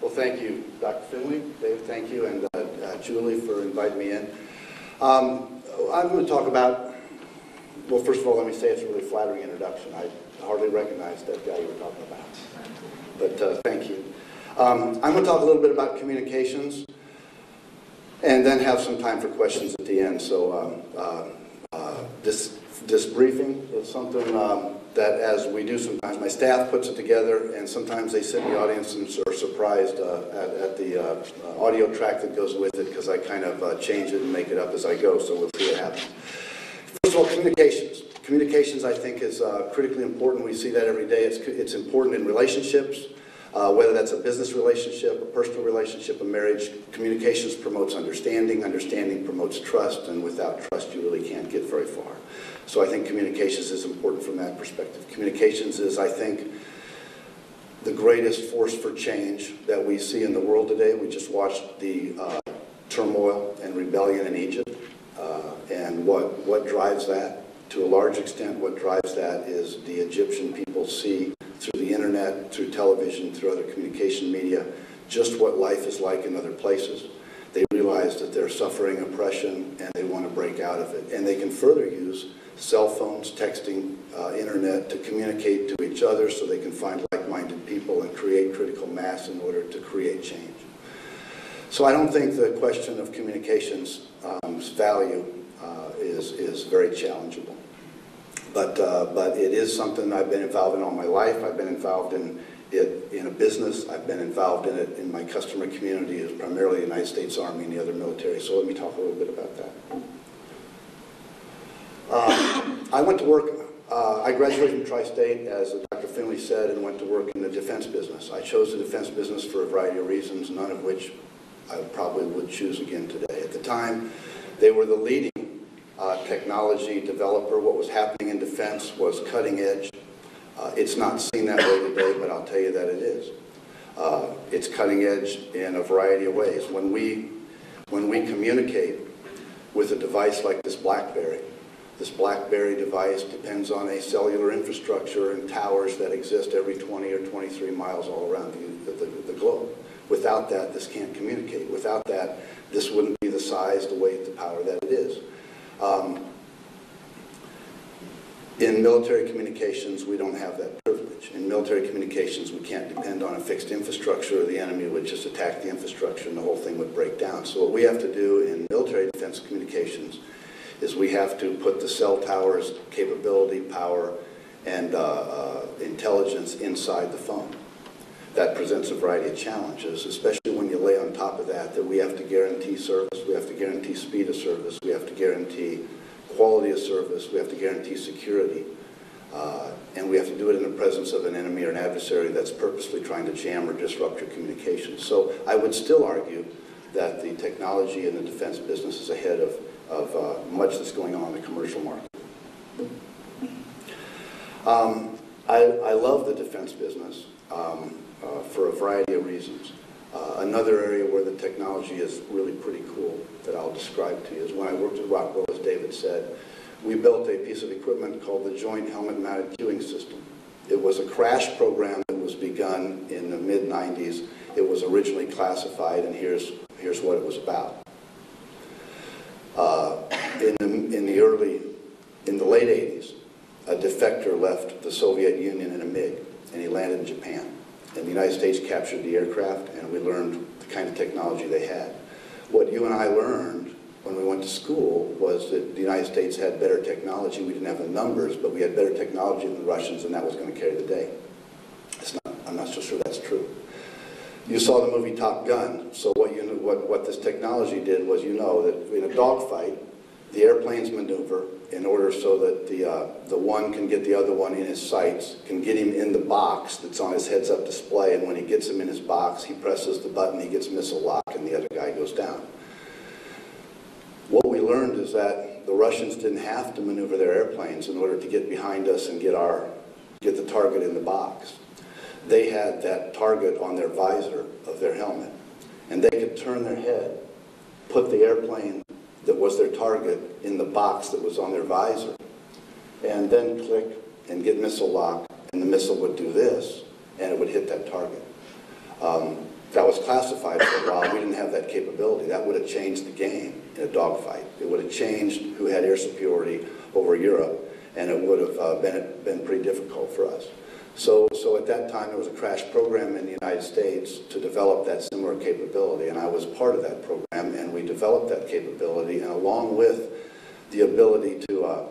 Well, thank you, Dr. Findley. Dave, thank you, and Julie for inviting me in. I'm going to talk about, well, first of all, let me say it's a really flattering introduction. I hardly recognized that guy you were talking about. But thank you. I'm going to talk a little bit about communications and then have some time for questions at the end. So this briefing is something that, as we do sometimes, my staff puts it together, and sometimes they sit in the audience and are surprised at the audio track that goes with it, because I kind of change it and make it up as I go, so we'll see what happens. First of all, communications. Communications, I think, is critically important. We see that every day. It's important in relationships, whether that's a business relationship, a personal relationship, a marriage. Communications promotes understanding. Understanding promotes trust, and without trust, you really can't get very far. So I think communications is important from that perspective. Communications is, I think, the greatest force for change that we see in the world today. We just watched the turmoil and rebellion in Egypt, and what drives that. To a large extent, what drives that is the Egyptian people see through the internet, through television, through other communication media, just what life is like in other places. They realize that they're suffering oppression and they want to break out of it. And they can further use cell phones, texting, internet to communicate to each other so they can find like-minded people and create critical mass in order to create change. So I don't think the question of communications value is very challengeable. But it is something I've been involved in all my life. I've been involved in it in a business. I've been involved in it in my customer community, is primarily the United States Army and the other military. So let me talk a little bit about that. I went to work. I graduated from Tri-State as a Dr. Finley said, and went to work in the defense business. I chose the defense business for a variety of reasons, none of which I probably would choose again today. At the time, they were the leading technology developer. What was happening in defense was cutting edge. It's not seen that way today, but I'll tell you that it is. It's cutting edge in a variety of ways. When we communicate with a device like this BlackBerry device depends on a cellular infrastructure and towers that exist every 20 or 23 miles all around the globe. Without that, this can't communicate. Without that, this wouldn't be the size, the weight, the power that it is. In military communications, we don't have that privilege. In military communications, we can't depend on a fixed infrastructure, or the enemy would just attack the infrastructure and the whole thing would break down. So what we have to do in military defense communications is we have to put the cell towers, capability, power, and intelligence inside the phone. That presents a variety of challenges, especially when you lay on top of that that we have to guarantee service, we have to guarantee speed of service, we have to guarantee quality of service, we have to guarantee security, and we have to do it in the presence of an enemy or an adversary that's purposely trying to jam or disrupt your communications. So I would still argue that the technology in the defense business is ahead of much that's going on in the commercial market. I love the defense business for a variety of reasons. Another area where the technology is really pretty cool that I'll describe to you is when I worked at Rockwell, as David said, we built a piece of equipment called the Joint Helmet Mounted Queuing System. It was a crash program that was begun in the mid-90s. It was originally classified, and here's what it was about. In the late 80s, a defector left the Soviet Union in a MiG, and he landed in Japan. And the United States captured the aircraft, and we learned the kind of technology they had. What you and I learned when we went to school was that the United States had better technology. We didn't have the numbers, but we had better technology than the Russians, and that was going to carry the day. I'm not so sure that's true. You saw the movie Top Gun, so what this technology did was you know that in a dogfight, the airplanes maneuver in order so that the one can get the other one in his sights, can get him in the box that's on his heads-up display, and when he gets him in his box, he presses the button, he gets missile lock, and the other guy goes down. What we learned is that the Russians didn't have to maneuver their airplanes in order to get behind us and get the target in the box. They had that target on their visor of their helmet, and they could turn their head, put the airplane that was their target in the box that was on their visor, and then click and get missile lock, and the missile would do this, and it would hit that target. That was classified for a while. We didn't have that capability. That would have changed the game in a dogfight. It would have changed who had air superiority over Europe, and it would have been pretty difficult for us. So at that time, there was a crash program in the United States to develop that similar capability, and I was part of that program, and we developed that capability, and along with the ability to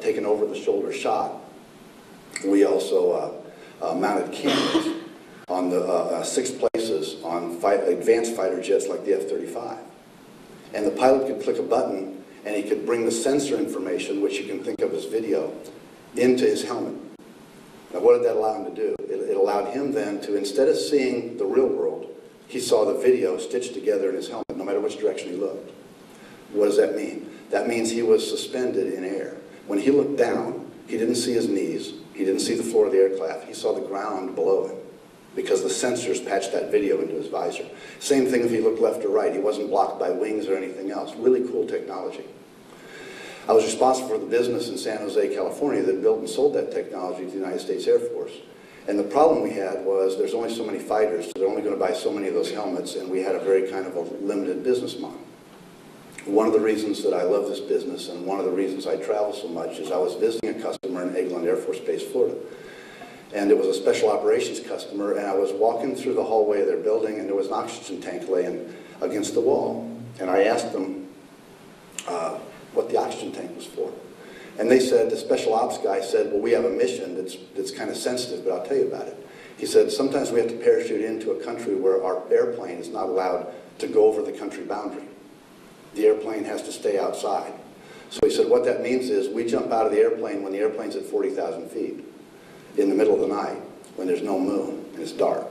take an over-the-shoulder shot, we also mounted cameras on the 6 places on advanced fighter jets like the F-35. And the pilot could click a button, and he could bring the sensor information, which you can think of as video, into his helmet. Now, what did that allow him to do? It allowed him then to, instead of seeing the real world, he saw the video stitched together in his helmet, no matter which direction he looked. What does that mean? That means he was suspended in air. When he looked down, he didn't see his knees, he didn't see the floor of the aircraft, he saw the ground below him, because the sensors patched that video into his visor. Same thing if he looked left or right, he wasn't blocked by wings or anything else. Really cool technology. I was responsible for the business in San Jose, California that built and sold that technology to the United States Air Force. And the problem we had was there's only so many fighters, so they're only going to buy so many of those helmets, and we had a very kind of a limited business model. One of the reasons that I love this business and one of the reasons I travel so much is I was visiting a customer in Eglin Air Force Base, Florida. And it was a special operations customer, and I was walking through the hallway of their building, and there was an oxygen tank laying against the wall. And I asked them, what the oxygen tank was for. And they said, the special ops guy said, well, we have a mission that's kind of sensitive, but I'll tell you about it. He said, sometimes we have to parachute into a country where our airplane is not allowed to go over the country boundary. The airplane has to stay outside. So he said, what that means is we jump out of the airplane when the airplane's at 40,000 feet. in the middle of the night when there's no moon and it's dark.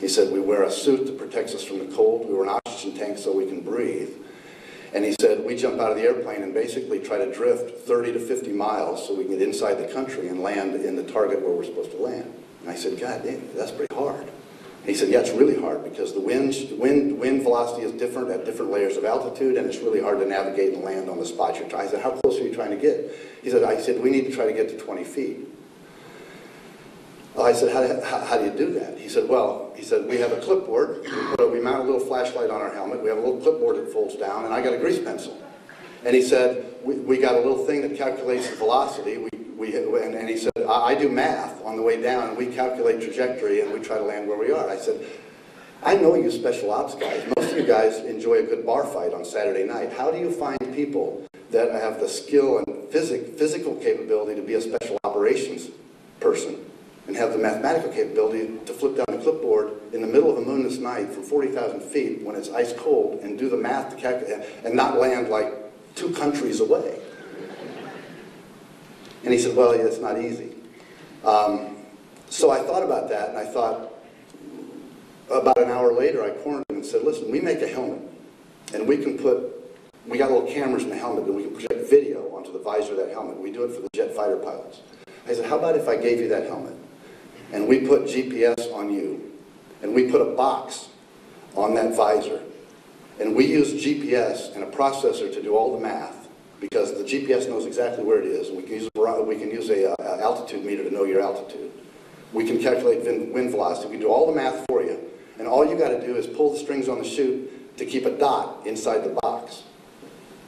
He said, we wear a suit that protects us from the cold. We wear an oxygen tank so we can breathe. And he said, we jump out of the airplane and basically try to drift 30 to 50 miles so we can get inside the country and land in the target where we're supposed to land. And I said, God damn, that's pretty hard. And he said, yeah, it's really hard because the wind velocity is different at different layers of altitude, and it's really hard to navigate and land on the spot you're trying. I said, how close are you trying to get? He said, we need to try to get to 20 feet. I said, how do you do that? He said, well, he said, we have a clipboard. We mount a little flashlight on our helmet. We have a little clipboard that folds down, and I got a grease pencil. And he said, we got a little thing that calculates the velocity. And he said, I do math on the way down, and we calculate trajectory, and we try to land where we are. I said, I know you special ops guys. Most of you guys enjoy a good bar fight on Saturday night. How do you find people that have the skill and physical capability to be a special operations person? And have the mathematical capability to flip down the clipboard in the middle of a moonless night from 40,000 feet when it's ice cold and do the math to calculate and not land like 2 countries away. And he said, well, yeah, it's not easy. So I thought about that, and I thought about an hour later I cornered him and said, listen, we make a helmet and we can put, we got little cameras in the helmet and we can project video onto the visor of that helmet. We do it for the jet fighter pilots. I said, how about if I gave you that helmet? And we put GPS on you, and we put a box on that visor, and we use GPS and a processor to do all the math, because the GPS knows exactly where it is, and we can use an altitude meter to know your altitude. We can calculate wind velocity, we can do all the math for you, and all you gotta do is pull the strings on the chute to keep a dot inside the box.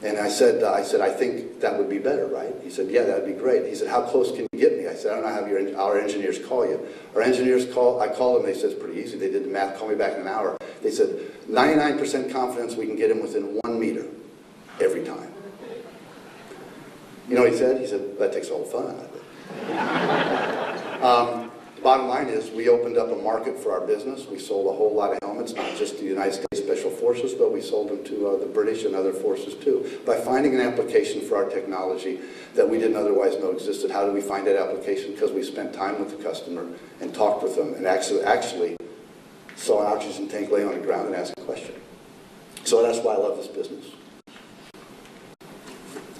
And I said, I think that would be better, right? He said, yeah, that'd be great. He said, how close can you get me? I said, I don't know how our engineers call you. Our engineers call, I called them, they said, it's pretty easy. They did the math, call me back in an hour. They said, 99% confidence we can get him within 1 meter every time. You know what he said? He said, that takes all the fun out of it. The bottom line is, we opened up a market for our business. We sold a whole lot of helmets, not just to the United States Special Forces, but we sold them to the British and other forces too. By finding an application for our technology that we didn't otherwise know existed, how do we find that application? Because we spent time with the customer and talked with them and actually saw an oxygen tank lay on the ground and asked a question. So that's why I love this business.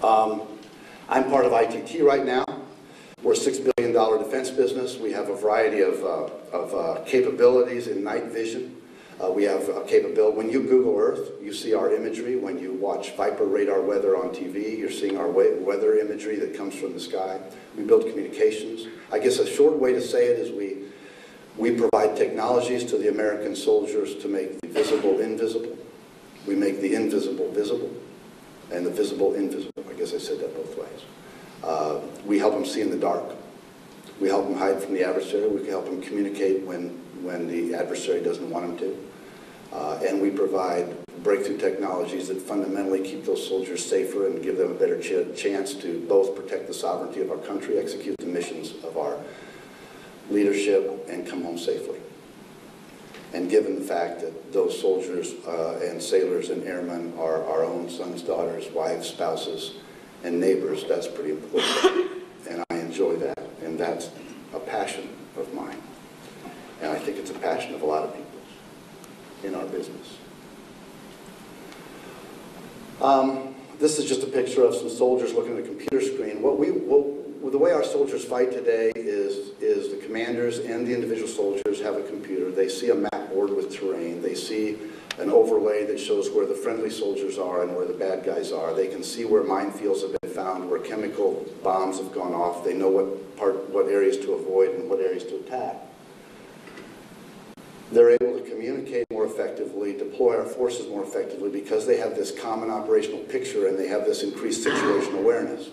I'm part of ITT right now. We're a $6 billion defense business. We have a variety of capabilities in night vision. We have a capability, when you Google Earth, you see our imagery. When you watch Viper radar weather on TV, you're seeing our weather imagery that comes from the sky. We build communications. I guess a short way to say it is we provide technologies to the American soldiers to make the visible invisible. We make the invisible visible and the visible invisible. I guess I said that both ways. We help them see in the dark. We help them hide from the adversary. We can help them communicate when the adversary doesn't want them to. And we provide breakthrough technologies that fundamentally keep those soldiers safer and give them a better chance to both protect the sovereignty of our country, execute the missions of our leadership, and come home safely. And given the fact that those soldiers and sailors and airmen are our own sons, daughters, wives, spouses, and neighbors, that's pretty important. And I enjoy that, and that's a passion of mine. And I think it's a passion of a lot of people in our business. This is just a picture of some soldiers looking at a computer screen. The way our soldiers fight today is the commanders and the individual soldiers have a computer. They see a map board with terrain. They see an overlay that shows where the friendly soldiers are and where the bad guys are. They can see where minefields have been found, where chemical bombs have gone off. They know what areas to avoid and what areas to attack. They're able to communicate more effectively, deploy our forces more effectively because they have this common operational picture and they have this increased situational awareness.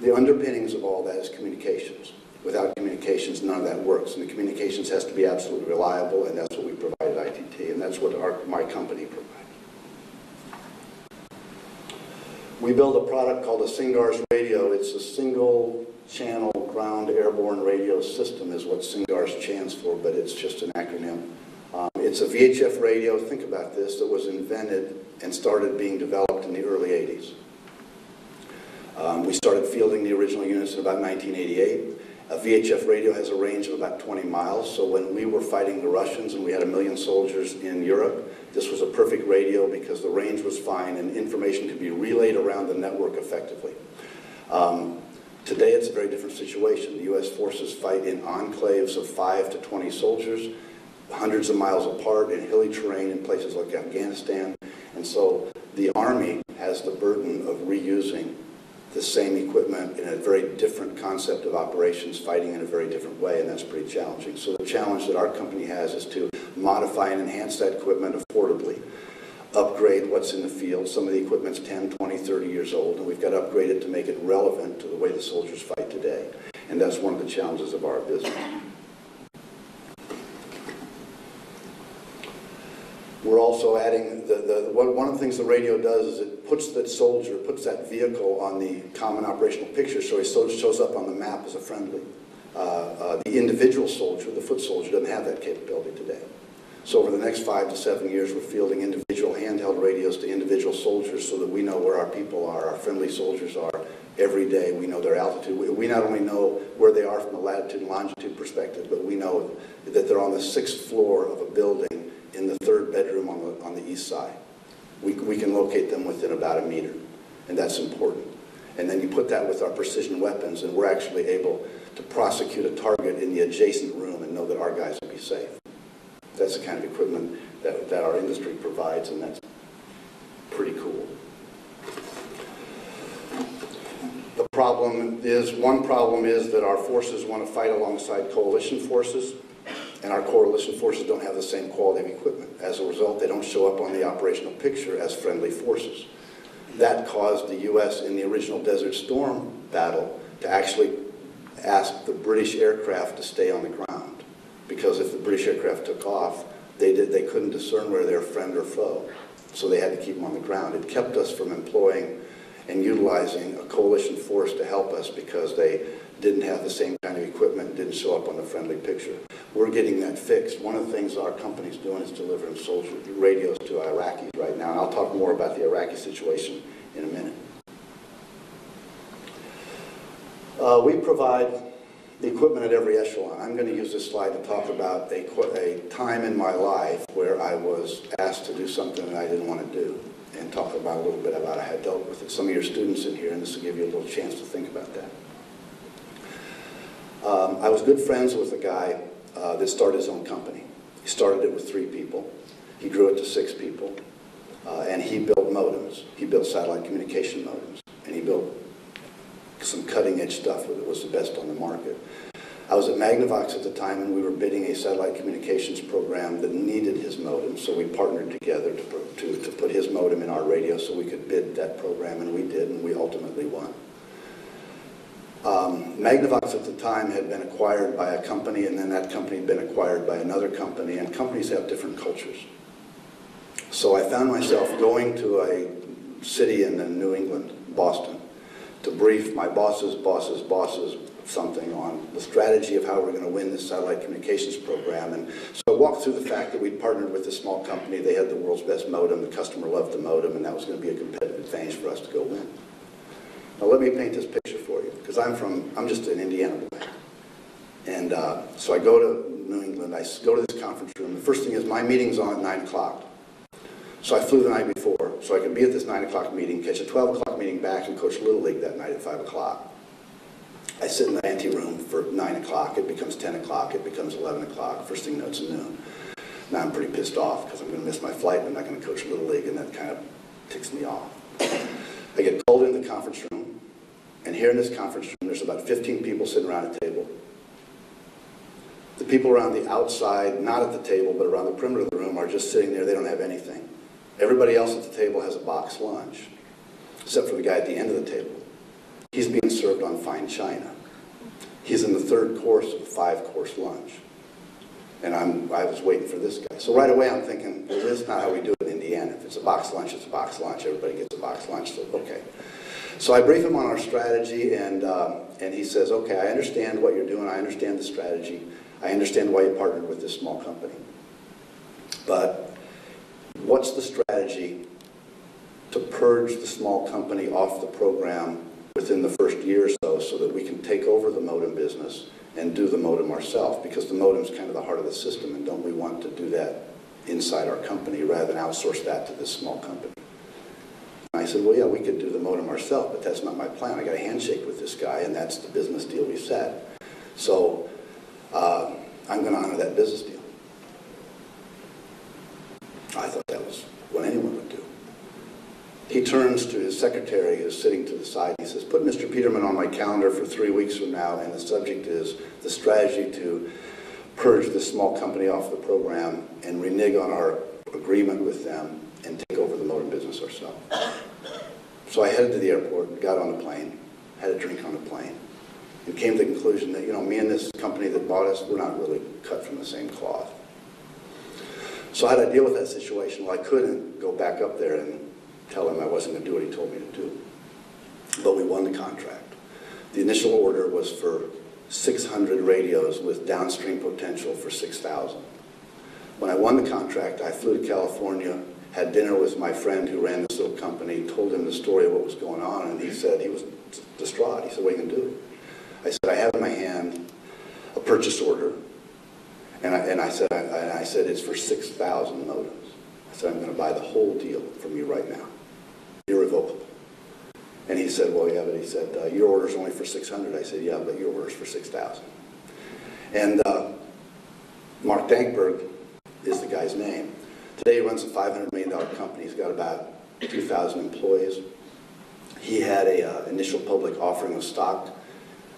The underpinnings of all that is communications. Without communications, none of that works, and the communications has to be absolutely reliable, and that's what we provide at ITT, and that's what my company provides. We build a product called a SINGARS radio. It's a single channel ground airborne radio system is what SINGARS stands for, but it's just an acronym. It's a VHF radio, think about this, that was invented and started being developed in the early 80s. We started fielding the original units in about 1988, A VHF radio has a range of about 20 miles, so when we were fighting the Russians and we had 1 million soldiers in Europe, this was a perfect radio because the range was fine and information could be relayed around the network effectively. Today it's a very different situation. The U.S. forces fight in enclaves of 5 to 20 soldiers, hundreds of miles apart in hilly terrain in places like Afghanistan, and so the Army has the burden of reusing the same equipment in a very different concept of operations, fighting in a very different way, and that's pretty challenging. So the challenge that our company has is to modify and enhance that equipment affordably, upgrade what's in the field. Some of the equipment's 10, 20, 30 years old, and we've got to upgrade it to make it relevant to the way the soldiers fight today. And that's one of the challenges of our business. We're also adding, one of the things the radio does is it puts that soldier, puts that vehicle on the common operational picture so he shows up on the map as a friendly. The individual soldier, the foot soldier, doesn't have that capability today. So over the next 5 to 7 years, we're fielding individual handheld radios to individual soldiers so that we know where our people are, our friendly soldiers are. Every day we know their altitude. We not only know where they are from a latitude and longitude perspective, but we know that they're on the 6th floor of a building in the 3rd bedroom on the east side. We can locate them within about 1 meter, and that's important. And then you put that with our precision weapons, and we're actually able to prosecute a target in the adjacent room and know that our guys will be safe. That's the kind of equipment that our industry provides, and that's pretty cool. The problem is, one problem is that our forces want to fight alongside coalition forces, and our coalition forces don't have the same quality of equipment. As a result, they don't show up on the operational picture as friendly forces. That caused the U.S. in the original Desert Storm battle to actually ask the British aircraft to stay on the ground, because if the British aircraft took off, they couldn't discern where they were friend or foe, so they had to keep them on the ground. It kept us from employing and utilizing a coalition force to help us because they didn't have the same kind of equipment, didn't show up on the friendly picture. We're getting that fixed. One of the things our company's doing is delivering soldier radios to Iraqis right now, and I'll talk more about the Iraqi situation in a minute. We provide the equipment at every echelon. I'm going to use this slide to talk about a time in my life where I was asked to do something that I didn't want to do, and talk about a little bit about how I dealt with it. Some of your students in here, and this will give you a little chance to think about that. I was good friends with a guy that started his own company. He started it with 3 people. He grew it to 6 people. And he built modems. He built satellite communication modems. And he built some cutting-edge stuff that was the best on the market. I was at Magnavox at the time, and we were bidding a satellite communications program that needed his modem, so we partnered together to put his modem in our radio so we could bid that program, and we did, and we ultimately won. Magnavox at the time had been acquired by a company, and then that company had been acquired by another company, and companies have different cultures. So I found myself going to a city in New England, Boston, to brief my bosses something on the strategy of how we're going to win this satellite communications program. And so I walked through the fact that we'd partnered with a small company. They had the world's best modem, the customer loved the modem, and that was going to be a competitive advantage for us to go win. Now let me paint this picture for you, because I'm just an Indiana boy. And so I go to New England, I go to this conference room. The first thing is my meeting's on at 9 o'clock. So I flew the night before, so I could be at this 9 o'clock meeting, catch a 12 o'clock meeting back, and coach Little League that night at 5 o'clock. I sit in the ante room for 9 o'clock, it becomes 10 o'clock, it becomes 11 o'clock, first thing notes at noon. Now I'm pretty pissed off because I'm going to miss my flight and I'm not going to coach Little League, and that kind of ticks me off. I get called into the conference room. And here in this conference room, there's about 15 people sitting around a table. The people around the outside, not at the table, but around the perimeter of the room, are just sitting there. They don't have anything. Everybody else at the table has a box lunch, except for the guy at the end of the table. He's being served on fine china. He's in the 3rd course of a 5-course lunch. And I was waiting for this guy. So right away I'm thinking, well, this is not how we do it in Indiana. If it's a box lunch, it's a box lunch. Everybody gets a box lunch, so okay. So I brief him on our strategy, and he says, okay, I understand what you're doing, I understand the strategy, I understand why you partnered with this small company. But what's the strategy to purge the small company off the program within the first year or so, so that we can take over over the modem business and do the modem ourselves, because the modem's kind of the heart of the system, and don't we want to do that inside our company rather than outsource that to this small company? And I said, well, yeah, we could do the modem ourselves, but that's not my plan. I got a handshake with this guy, and that's the business deal we set. So I'm going to honor that business deal. I thought that was what anyone would do. He turns to his secretary who's sitting to the side. He says, put Mr. Peterman on my calendar for 3 weeks from now, and the subject is the strategy to purge this small company off the program and renege on our agreement with them and take over the modem business ourselves. So I headed to the airport, got on the plane, had a drink on the plane, and came to the conclusion that, you know, me and this company that bought us, we're not really cut from the same cloth. So how did I deal with that situation? Well, I couldn't go back up there and tell him I wasn't going to do what he told me to do. But we won the contract. The initial order was for 600 radios with downstream potential for 6,000. When I won the contract, I flew to California, had dinner with my friend who ran this little company, told him the story of what was going on, and he said he was distraught. He said, what are you going to do? I said, I have in my hand a purchase order. And I said, it's for 6,000 modems. I said, I'm going to buy the whole deal from you right now, irrevocable. And he said, well, yeah, but he said, your order's only for 600. I said, yeah, but your order's for 6,000. And Mark Dankberg is the guy's name. Today he runs a $500 million company. He's got about 2,000 employees. He had an initial public offering of stock.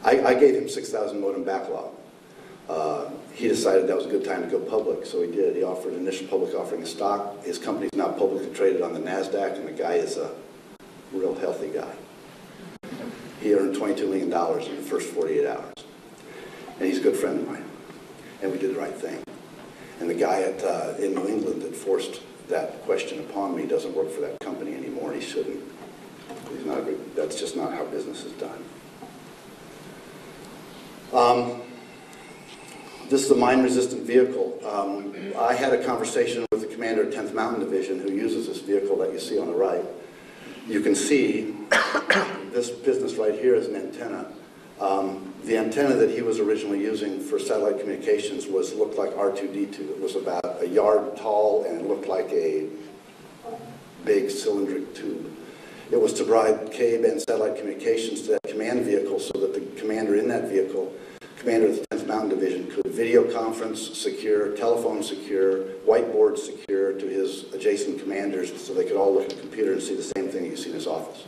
I gave him 6,000 modem backlog. He decided that was a good time to go public, so he did. He offered an initial public offering of stock. His company's now publicly traded on the NASDAQ, and the guy is a real healthy guy. He earned $22 million in the first 48 hours. And he's a good friend of mine. And we did the right thing. And the guy at, in New England that forced that question upon me doesn't work for that company anymore. He shouldn't. He's not a good, that's just not how business is done. This is a mine-resistant vehicle. I had a conversation with the commander of 10th Mountain Division who uses this vehicle that you see on the right. You can see this business right here is an antenna. The antenna that he was originally using for satellite communications was looked like R2-D2. It was about a yard tall and it looked like a big cylindric tube. It was to provide K-band satellite communications to that command vehicle so that the commander in that vehicle, commander of the 10th Mountain Division, could video conference secure, telephone secure, whiteboard secure to his adjacent commanders so they could all look at the computer and see the same thing you see in his office.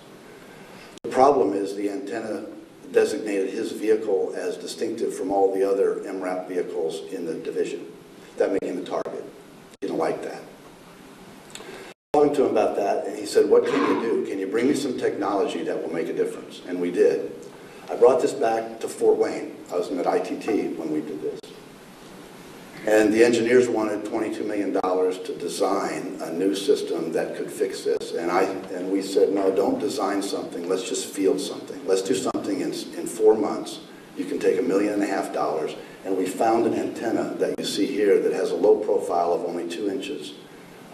The problem is the antenna designated his vehicle as distinctive from all the other MRAP vehicles in the division. That made him a target. He didn't like that. I was talking to him about that and he said, what can you do? Can you bring me some technology that will make a difference? And we did. I brought this back to Fort Wayne. I was at ITT when we did this. And the engineers wanted $22 million to design a new system that could fix this. And we said, no, don't design something. Let's just field something. Let's do something in 4 months. You can take $1.5 million. And we found an antenna that you see here that has a low profile of only 2 inches.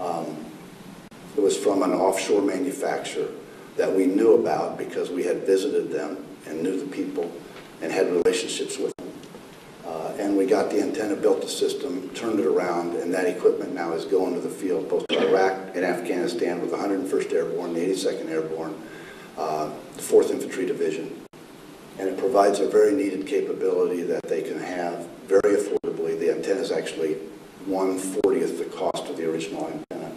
It was from an offshore manufacturer that we knew about because we had visited them and knew the people and had relationships with them. And we got the antenna, built the system, turned it around, and that equipment now is going to the field, both to Iraq and Afghanistan with the 101st Airborne, the 82nd Airborne, the 4th Infantry Division. And it provides a very needed capability that they can have very affordably. The antenna is actually 1/40th the cost of the original antenna.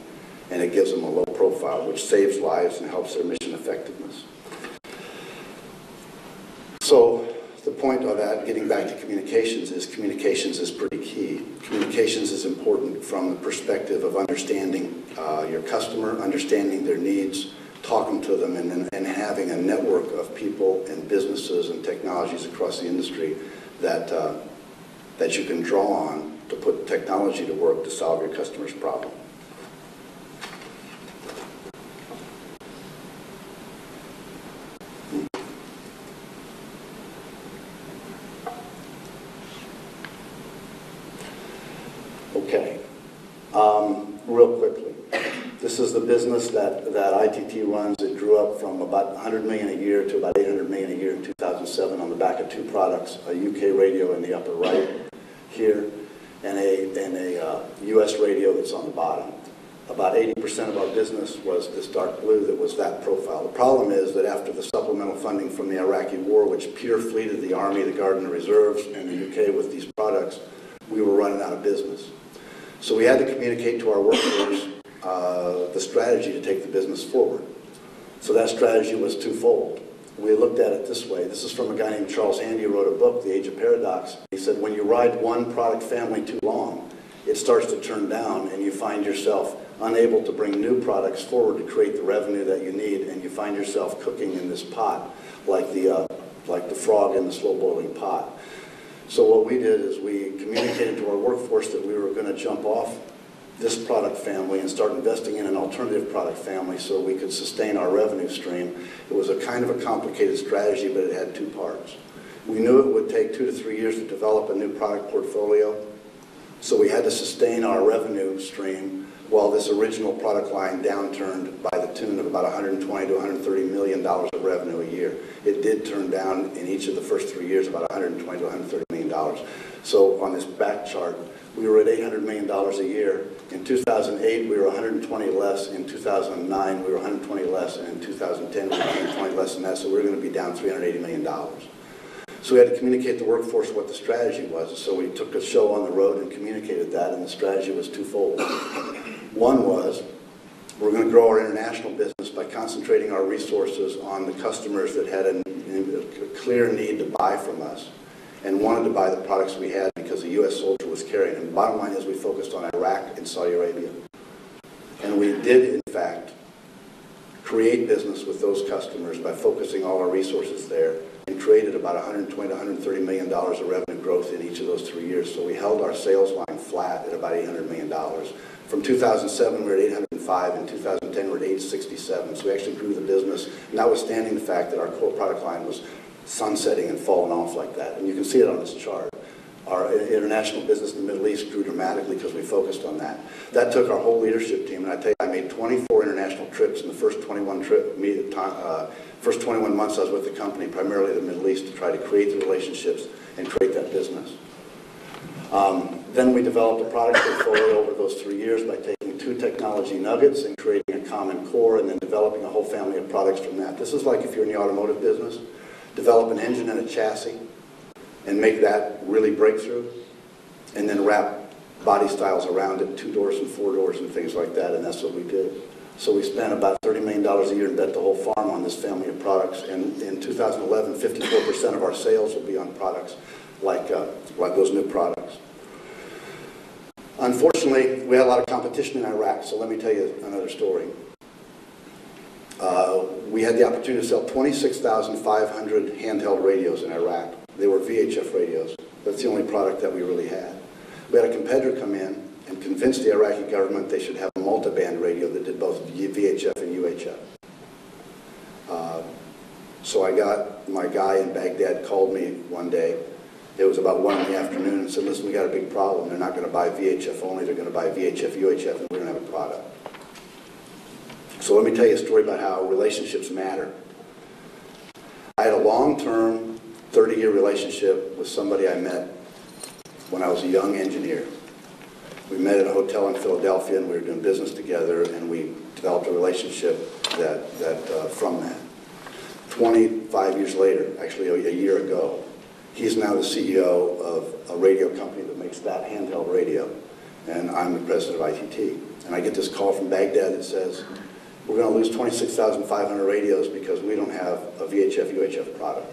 And it gives them a low profile, which saves lives and helps their mission effectiveness. So the point of that, getting back to communications is pretty key. Communications is important from the perspective of understanding your customer, understanding their needs, talking to them, and having a network of people and businesses and technologies across the industry that, that you can draw on to put technology to work to solve your customer's problem. Business that ITT runs, it grew up from about $100 million a year to about $800 million a year in 2007 on the back of two products, a UK radio in the upper right here and a US radio that's on the bottom. About 80% of our business was this dark blue that was that profile. The problem is that after the supplemental funding from the Iraqi war, which pure fleeted the Army, the Guard, and the Reserves, and the UK with these products, we were running out of business. So we had to communicate to our workforce the strategy to take the business forward. So that strategy was twofold. We looked at it this way. This is from a guy named Charles Handy who wrote a book, The Age of Paradox. He said, when you ride one product family too long, it starts to turn down and you find yourself unable to bring new products forward to create the revenue that you need, and you find yourself cooking in this pot like the frog in the slow-boiling pot. So what we did is we communicated to our workforce that we were going to jump off this product family and start investing in an alternative product family so we could sustain our revenue stream. It was a kind of a complicated strategy, but it had two parts. We knew it would take 2 to 3 years to develop a new product portfolio, so we had to sustain our revenue stream while this original product line downturned by the tune of about $120 to $130 million of revenue a year. It did turn down in each of the first 3 years about $120 to $130 million. So on this back chart, we were at $800 million a year. In 2008, we were 120 less. In 2009, we were 120 less. And in 2010, we were 120 less than that. So we were going to be down $380 million. So we had to communicate to the workforce what the strategy was. So we took a show on the road and communicated that, and the strategy was twofold. One was, we're going to grow our international business by concentrating our resources on the customers that had a clear need to buy from us and wanted to buy the products we had because a U.S. soldier was carrying them. The bottom line is we focused on Iraq and Saudi Arabia. And we did, in fact, create business with those customers by focusing all our resources there, and created about $120 to $130 million of revenue growth in each of those 3 years. So we held our sales line flat at about $800 million. From 2007, we were at 805, and in 2010, we were at 867. So we actually grew the business, notwithstanding the fact that our core product line was sunsetting and falling off like that. And you can see it on this chart. Our international business in the Middle East grew dramatically because we focused on that. That took our whole leadership team, and I tell you, I made 24 international trips in the first 21 months I was with the company, primarily the Middle East, to try to create the relationships and create that business. Then we developed a product portfolio over those 3 years by taking two technology nuggets and creating a common core and then developing a whole family of products from that. This is like if you're in the automotive business, develop an engine and a chassis and make that really breakthrough, and then wrap body styles around it, 2 doors and 4 doors and things like that, and that's what we did. So we spent about $30 million a year and bet the whole farm on this family of products, and in 2011, 54% of our sales will be on products like those new products. Unfortunately, we had a lot of competition in Iraq, so let me tell you another story. We had the opportunity to sell 26,500 handheld radios in Iraq. They were VHF radios. That's the only product that we really had. We had a competitor come in and convince the Iraqi government they should have a multiband radio that did both VHF and UHF. So I got my guy in Baghdad called me one day. It was about 1 in the afternoon and said, listen, we got a big problem. They're not going to buy VHF only. They're going to buy VHF, UHF, and we don't have a product. So let me tell you a story about how relationships matter. I had a long-term 30-year relationship with somebody I met when I was a young engineer. We met at a hotel in Philadelphia and we were doing business together, and we developed a relationship from that. 25 years later, actually a year ago, he's now the CEO of a radio company that makes that handheld radio, and I'm the president of ITT. And I get this call from Baghdad that says, we're going to lose 26,500 radios because we don't have a VHF, UHF product.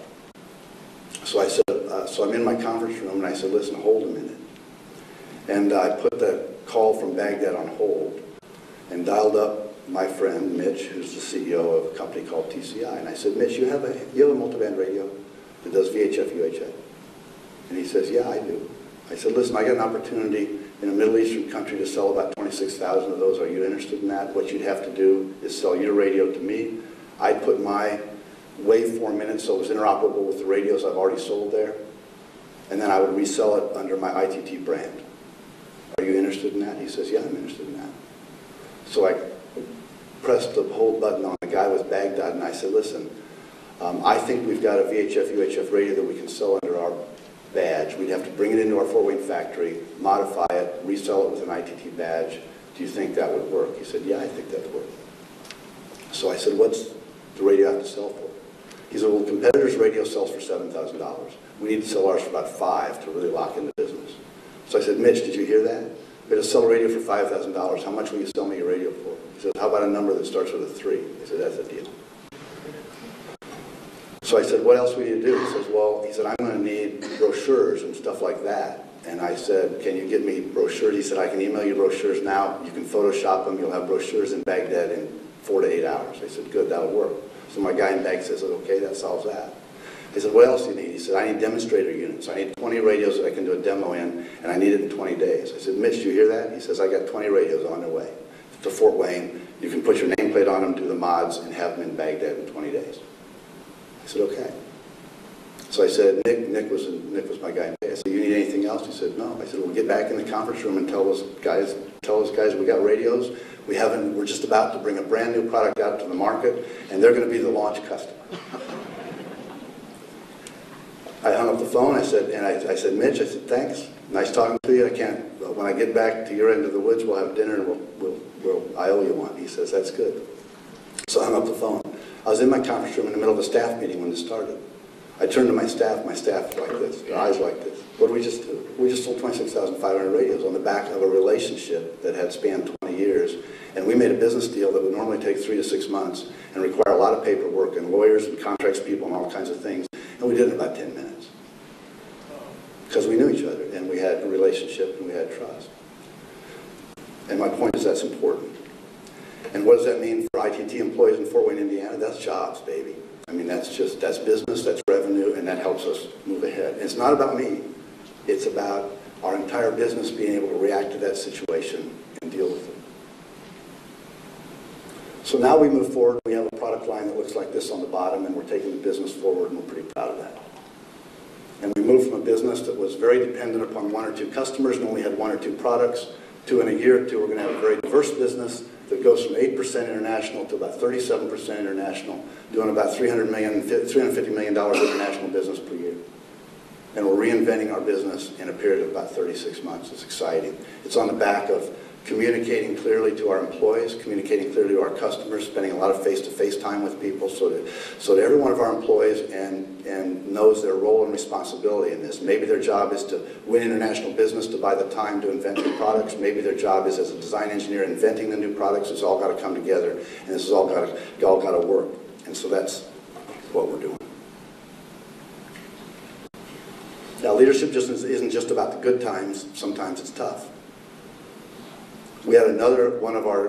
So I said, so I'm in my conference room, and I said, listen, hold a minute. And I put the call from Baghdad on hold and dialed up my friend, Mitch, who's the CEO of a company called TCI. And I said, Mitch, you have a multiband radio that does VHF, UHF? And he says, yeah, I do. I said, listen, I got an opportunity in a Middle Eastern country to sell about 26,000 of those. Are you interested in that? What you'd have to do is sell your radio to me. I'd put my waveform in it so it was interoperable with the radios I've already sold there, and then I would resell it under my ITT brand. Are you interested in that? He says, yeah, I'm interested in that. So I pressed the hold button on the guy with Baghdad, and I said, listen, I think we've got a VHF, UHF radio that we can sell under our badge. We'd have to bring it into our Fort Wayne factory, modify it, resell it with an ITT badge. Do you think that would work? He said, yeah, I think that would work. So I said, what's the radio have to sell for? He said, well, the competitor's radio sells for $7,000. We need to sell ours for about $5,000 to really lock in the business. So I said, Mitch, did you hear that? We're going to sell a radio for $5,000. How much will you sell me your radio for? He said, how about a number that starts with a 3? He said, that's a deal. So I said, what else will you do? He says, well, he said, I'm going to need brochures and stuff like that. And I said, can you get me brochures? He said, I can email you brochures now. You can Photoshop them. You'll have brochures in Baghdad in 4 to 8 hours. I said, good, that'll work. So my guy in Baghdad says, okay, that solves that. He said, what else do you need? He said, I need demonstrator units. I need 20 radios that I can do a demo in, and I need it in 20 days. I said, Mitch, do you hear that? He says, I got 20 radios on their way to Fort Wayne. You can put your nameplate on them, do the mods, and have them in Baghdad in 20 days. I said, okay. So I said, Nick was my guy. I said, you need anything else? He said, no. I said, we'll get back in the conference room and tell those guys we got radios. We haven't, we're just about to bring a brand new product out to the market, and they're going to be the launch customer. I hung up the phone, I said, Mitch, I said, thanks. Nice talking to you. I can't, when I get back to your end of the woods, we'll have dinner and I owe you one. He says, that's good. So I hung up the phone. I was in my conference room in the middle of a staff meeting when this started. I turned to my staff like this, their eyes like this. What did we just do? We just sold 26,500 radios on the back of a relationship that had spanned 20 years. And we made a business deal that would normally take 3 to 6 months and require a lot of paperwork and lawyers and contracts people and all kinds of things. And we did it in about 10 minutes. Because we knew each other and we had a relationship and we had trust. And my point is that's important. And what does that mean for ITT employees in Fort Wayne, Indiana? That's jobs, baby. I mean, that's business, that's revenue, and that helps us move ahead. And it's not about me. It's about our entire business being able to react to that situation and deal with it. So now we move forward. We have a product line that looks like this on the bottom, and we're taking the business forward, and we're pretty proud of that. And we moved from a business that was very dependent upon 1 or 2 customers and only had 1 or 2 products to, in a year or two, we're going to have a very diverse business that goes from 8% international to about 37% international, doing about $350 million international business per year. And we're reinventing our business in a period of about 36 months. It's exciting. It's on the back of communicating clearly to our employees, communicating clearly to our customers, spending a lot of face-to-face time with people so that every one of our employees and knows their role and responsibility in this. Maybe their job is to win international business, to buy the time, to invent new products. Maybe their job is as a design engineer inventing the new products. It's all got to come together, and this has all got to work. And so that's what we're doing. Now, leadership just isn't just about the good times. Sometimes it's tough. We had another one of our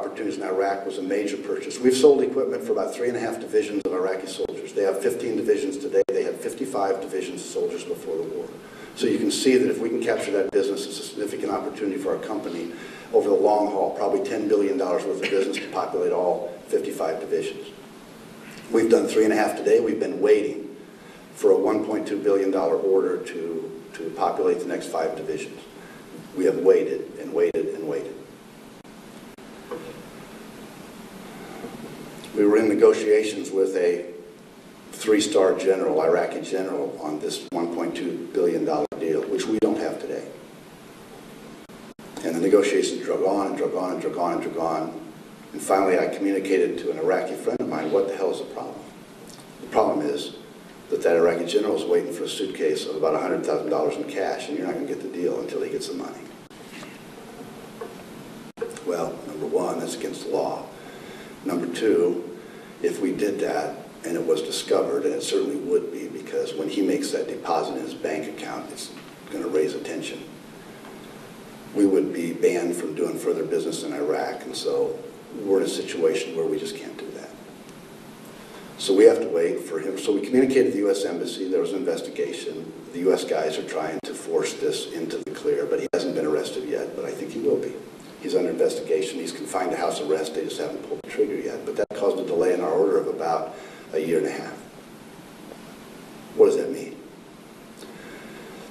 opportunities in Iraq was a major purchase. We've sold equipment for about 3.5 divisions of Iraqi soldiers. They have 15 divisions today. They had 55 divisions of soldiers before the war. So you can see that if we can capture that business, it's a significant opportunity for our company over the long haul, probably $10 billion worth of business to populate all 55 divisions. We've done 3.5 today. We've been waiting for a $1.2 billion order to populate the next 5 divisions. We have waited and waited and waited. We were in negotiations with a 3-star general, Iraqi general, on this $1.2 billion deal, which we don't have today. And the negotiations drug on and drug on and drug on and drug on. And finally, I communicated to an Iraqi friend of mine, what the hell is the problem? The problem is that Iraqi general is waiting for a suitcase of about $100,000 in cash, and you're not going to get the deal until he gets the money. Well, number one, that's against the law. Number two, if we did that and it was discovered, and it certainly would be, because when he makes that deposit in his bank account, it's going to raise attention. We would be banned from doing further business in Iraq, and so we're in a situation where we just can't do that. So we have to wait for him. So we communicated to the U.S. Embassy. There was an investigation. The U.S. guys are trying to force this into the clear, but he hasn't been arrested yet, but I think he will be. He's under investigation. He's confined to house arrest. They just haven't pulled the trigger yet, but that caused a delay in our order of about 1.5 years. What does that mean?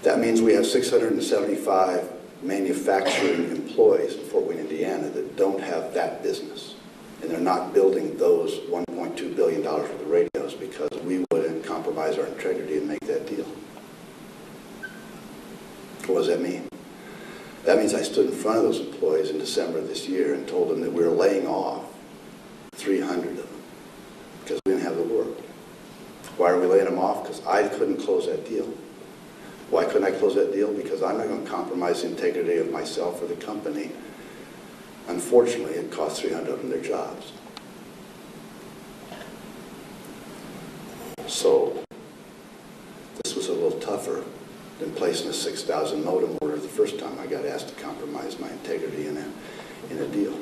That means we have 675 manufacturing employees in Fort Wayne, Indiana that don't have that business. and they're not building those $1.2 billion worth of radios because we wouldn't compromise our integrity and make that deal. What does that mean? That means I stood in front of those employees in December of this year and told them that we were laying off 300 of them because we didn't have the work. Why are we laying them off? Because I couldn't close that deal. Why couldn't I close that deal? Because I'm not going to compromise the integrity of myself or the company. Unfortunately, it cost 300 of them their jobs. So this was a little tougher than placing a 6,000 modem order the first time I got asked to compromise my integrity in a deal.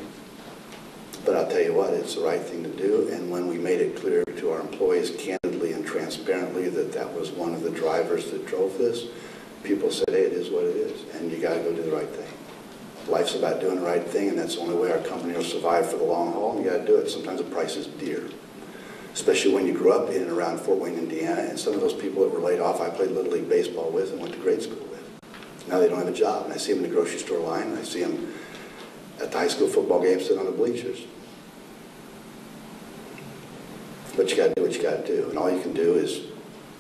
But I'll tell you what, it's the right thing to do, and when we made it clear to our employees candidly and transparently that that was one of the drivers that drove this, people said, hey, it is what it is, and you gotta go do the right thing. Life's about doing the right thing, and that's the only way our company will survive for the long haul, and you gotta do it. Sometimes the price is dear, especially when you grew up in and around Fort Wayne, Indiana, and some of those people that were laid off, I played Little League Baseball with and went to grade school with. Now they don't have a job, and I see them in the grocery store line, and I see them at the high school football game sitting on the bleachers. But you gotta do what you gotta do, and all you can do is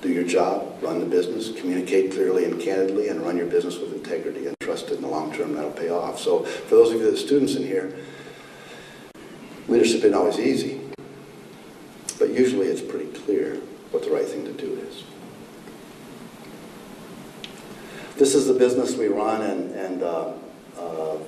do your job, run the business, communicate clearly and candidly, and run your business with integrity and trust it in the long term, that'll pay off. So for those of you that are students in here, leadership isn't always easy, but usually it's pretty clear what the right thing to do is. This is the business we run, and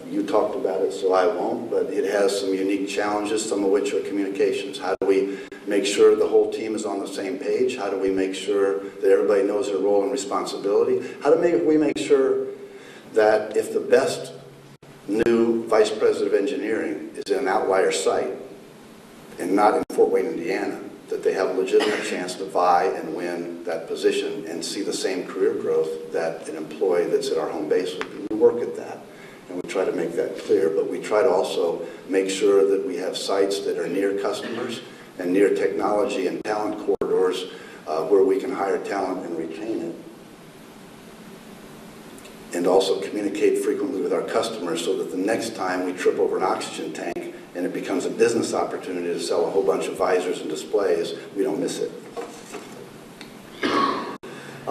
you talked about it, so I won't, but it has some unique challenges, some of which are communications. How do we make sure the whole team is on the same page? How do we make sure that everybody knows their role and responsibility? How do we make sure that if the best new vice president of engineering is in an outlier site and not in Fort Wayne, Indiana, that they have a legitimate chance to vie and win that position and see the same career growth that an employee that's at our home base would do? We work at that. And we try to make that clear, but we try to also make sure that we have sites that are near customers and near technology and talent corridors where we can hire talent and retain it. And also communicate frequently with our customers so that the next time we trip over an oxygen tank and it becomes a business opportunity to sell a whole bunch of visors and displays, we don't miss it. The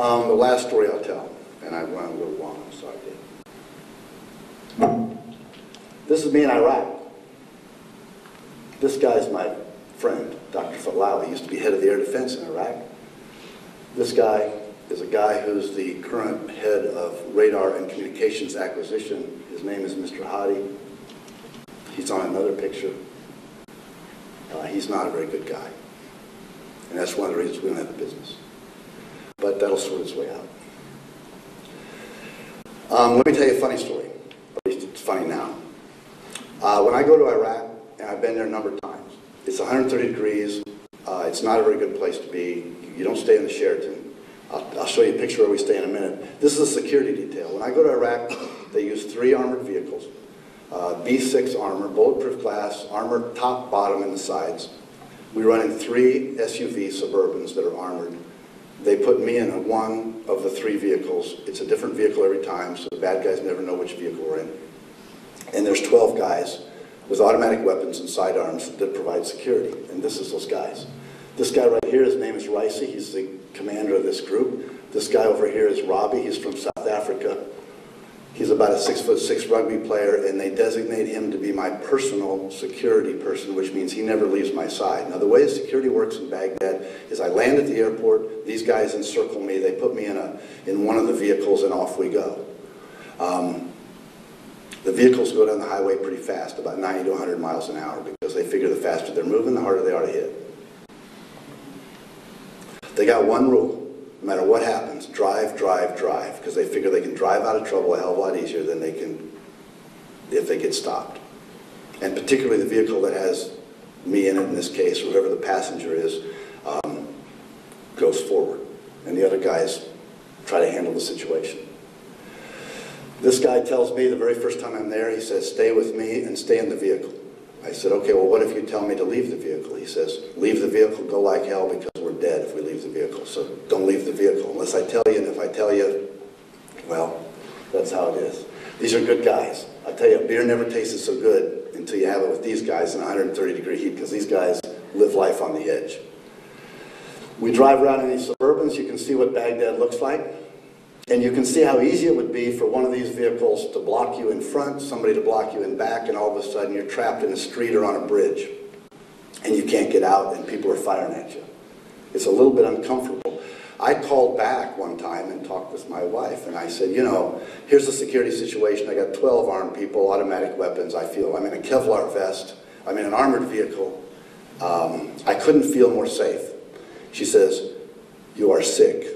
last story I'll tell, and I went a little long, I'm sorry. This is me in Iraq. This guy's my friend, Dr. Fatlawi. He used to be head of the air defense in Iraq. This guy is a guy who's the current head of radar and communications acquisition. His name is Mr. Hadi. He's on another picture. He's not a very good guy. And that's one of the reasons we don't have a business. But that'll sort its way out. Let me tell you a funny story. At least it's funny now. When I go to Iraq, and I've been there a number of times, it's 130 degrees. It's not a very good place to be. You don't stay in the Sheraton. I'll show you a picture where we stay in a minute. This is a security detail. When I go to Iraq, they use 3 armored vehicles, B6 armor, bulletproof glass, armored top, bottom, and the sides. We run in 3 SUV Suburbans that are armored. They put me in one of the 3 vehicles. It's a different vehicle every time, so the bad guys never know which vehicle we're in. And there's 12 guys with automatic weapons and sidearms that provide security, and this is those guys. This guy right here, his name is Ricey, he's the commander of this group. This guy over here is Robbie, he's from South Africa. He's about a 6'6" rugby player, and they designate him to be my personal security person, which means he never leaves my side. Now, the way security works in Baghdad is I land at the airport, these guys encircle me, they put me in one of the vehicles, and off we go. The vehicles go down the highway pretty fast, about 90 to 100 miles an hour, because they figure the faster they're moving, the harder they are to hit. They got one rule. No matter what happens, drive, drive, drive, because they figure they can drive out of trouble a hell of a lot easier than they can if they get stopped. And particularly the vehicle that has me in it in this case, or whoever the passenger is, goes forward. And the other guys try to handle the situation. This guy tells me the very first time I'm there, he says, stay with me and stay in the vehicle. I said, okay, well, what if you tell me to leave the vehicle? He says, leave the vehicle, go like hell, because we're dead if we leave the vehicle. So don't leave the vehicle unless I tell you, and if I tell you, well, that's how it is. These are good guys. I tell you, beer never tasted so good until you have it with these guys in 130-degree heat, because these guys live life on the edge. We drive around in these Suburbans, you can see what Baghdad looks like, and you can see how easy it would be for one of these vehicles to block you in front, somebody to block you in back, and all of a sudden you're trapped in a street or on a bridge, and you can't get out, and people are firing at you. It's a little bit uncomfortable. I called back one time and talked with my wife, and I said, you know, here's the security situation. I got 12 armed people, automatic weapons. I feel I'm in a Kevlar vest. I'm in an armored vehicle. I couldn't feel more safe. She says, you are sick.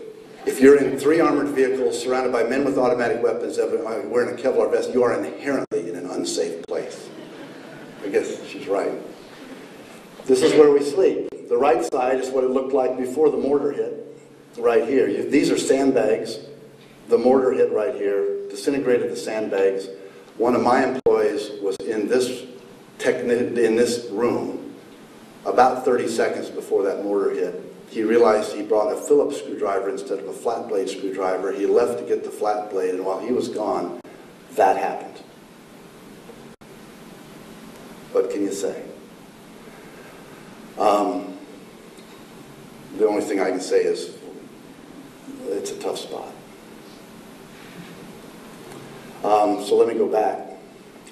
If you're in 3 armored vehicles surrounded by men with automatic weapons wearing a Kevlar vest, you are inherently in an unsafe place. I guess she's right. This is where we sleep. The right side is what it looked like before the mortar hit. Right here. These are sandbags. The mortar hit right here, disintegrated the sandbags. One of my employees was in this room about 30 seconds before that mortar hit. He realized he brought a Phillips screwdriver instead of a flat blade screwdriver. He left to get the flat blade, and while he was gone, that happened. What can you say? The only thing I can say is, it's a tough spot. So let me go back.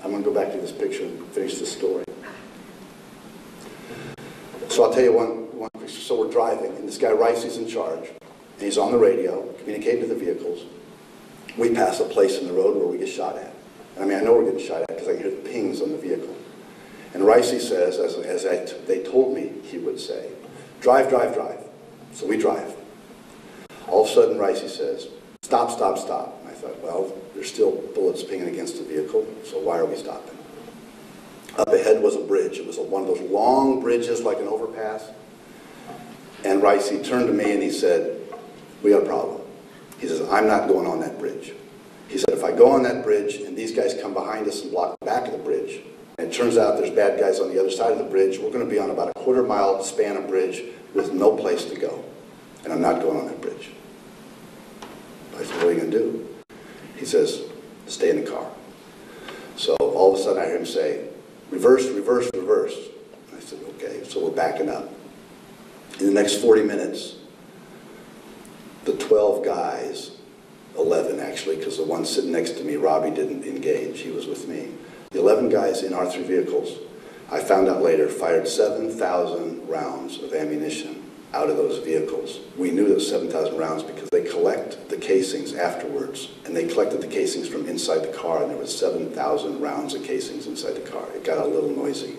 I'm going to go back to this picture and finish the story. So I'll tell you one picture. So we're driving, and this guy Ricey's in charge. And he's on the radio, communicating to the vehicles. We pass a place in the road where we get shot at. And I mean, I know we're getting shot at because I can hear the pings on the vehicle. And Ricey says, as they told me he would say, drive, drive, drive. So we drive. All of a sudden, Ricey says, stop, stop, stop. And I thought, well, there's still bullets pinging against the vehicle, so why are we stopping? Up ahead was a bridge. It was one of those long bridges like an overpass. And Ricey turned to me and he said, we got a problem. He says, I'm not going on that bridge. He said, if I go on that bridge and these guys come behind us and block the back of the bridge, and it turns out there's bad guys on the other side of the bridge, we're going to be on about a quarter-mile span of bridge with no place to go. And I'm not going on that bridge. I said, what are you going to do? He says, stay in the car. So all of a sudden I hear him say, reverse, reverse, reverse. I said, okay, so we're backing up. In the next 40 minutes, the 12 guys, 11 actually, because the one sitting next to me, Robbie, didn't engage. He was with me. The 11 guys in our 3 vehicles, I found out later, fired 7,000 rounds of ammunition out of those vehicles. We knew those 7,000 rounds because they collect the casings afterwards, and they collected the casings from inside the car, and there was 7,000 rounds of casings inside the car. It got a little noisy.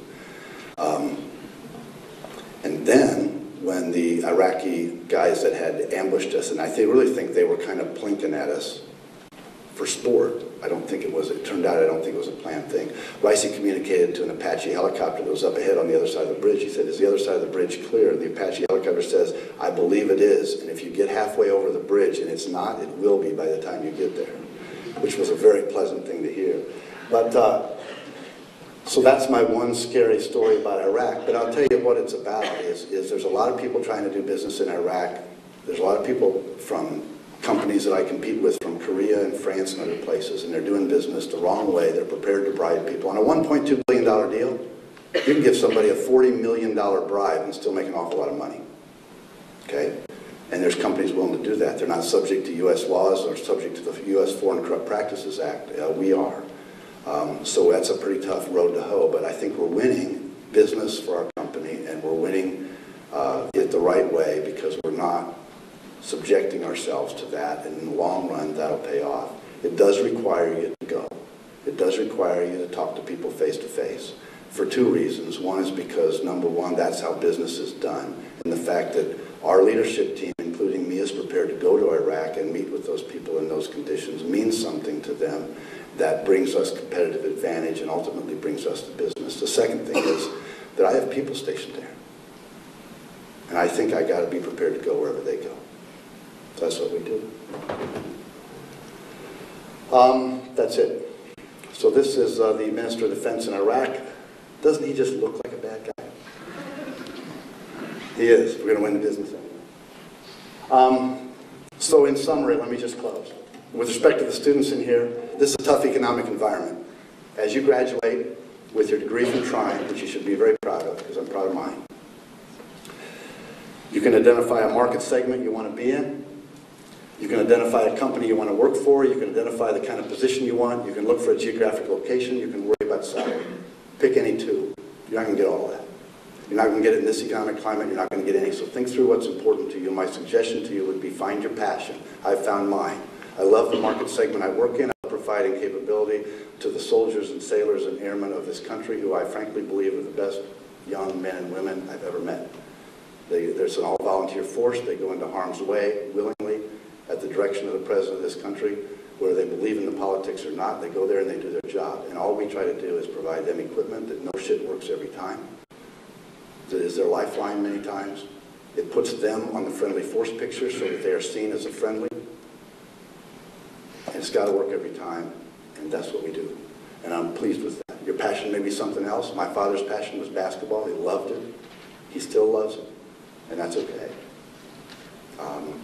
And then when the Iraqi guys that had ambushed us, and I really think they were kind of blinking at us for sport. I don't think it was. It turned out I don't think it was a planned thing. Ricey communicated to an Apache helicopter that was up ahead on the other side of the bridge. He said, is the other side of the bridge clear? And the Apache helicopter says, I believe it is. And if you get halfway over the bridge and it's not, it will be by the time you get there, which was a very pleasant thing to hear. But so that's my one scary story about Iraq. But I'll tell you what it's about is there's a lot of people trying to do business in Iraq. There's a lot of people from companies that I compete with from Korea and France and other places, and they're doing business the wrong way. They're prepared to bribe people. On a $1.2 billion deal, you can give somebody a $40 million bribe and still make an awful lot of money, okay? And there's companies willing to do that. They're not subject to U.S. laws or subject to the U.S. Foreign Corrupt Practices Act. We are. So that's a pretty tough road to hoe, but I think we're winning business for our company, and we're winning it the right way because we're not subjecting ourselves to that, and in the long run, that'll pay off. It does require you to go. It does require you to talk to people face to face for 2 reasons. One is because, number one, that's how business is done, and the fact that our leadership team, including me, is prepared to go to Iraq and meet with those people in those conditions means something to them. That brings us competitive advantage and ultimately brings us to business. The second thing is that I have people stationed there, and I think I got to be prepared to go wherever they go. That's what we do. That's it. So this is the Minister of Defense in Iraq. Doesn't he just look like a bad guy? He is. We're going to win the business anyway. So in summary, let me just close. With respect to the students in here, this is a tough economic environment. As you graduate, with your degree from Trine, which you should be very proud of, because I'm proud of mine. You can identify a market segment you want to be in. You can identify a company you want to work for. You can identify the kind of position you want. You can look for a geographic location. You can worry about salary. Pick any two. You're not going to get all that. You're not going to get it in this economic climate. You're not going to get any. So think through what's important to you. My suggestion to you would be find your passion. I found mine. I love the market segment I work in. I'm providing capability to the soldiers and sailors and airmen of this country, who I frankly believe are the best young men and women I've ever met. There's an all-volunteer force. They go into harm's way willingly at the direction of the president of this country, whether they believe in the politics or not. They go there and they do their job. And all we try to do is provide them equipment that no shit works every time. That is their lifeline many times. It puts them on the friendly force picture so that they are seen as a friendly. And it's got to work every time, and that's what we do. And I'm pleased with that. Your passion may be something else. My father's passion was basketball. He loved it. He still loves it. And that's okay.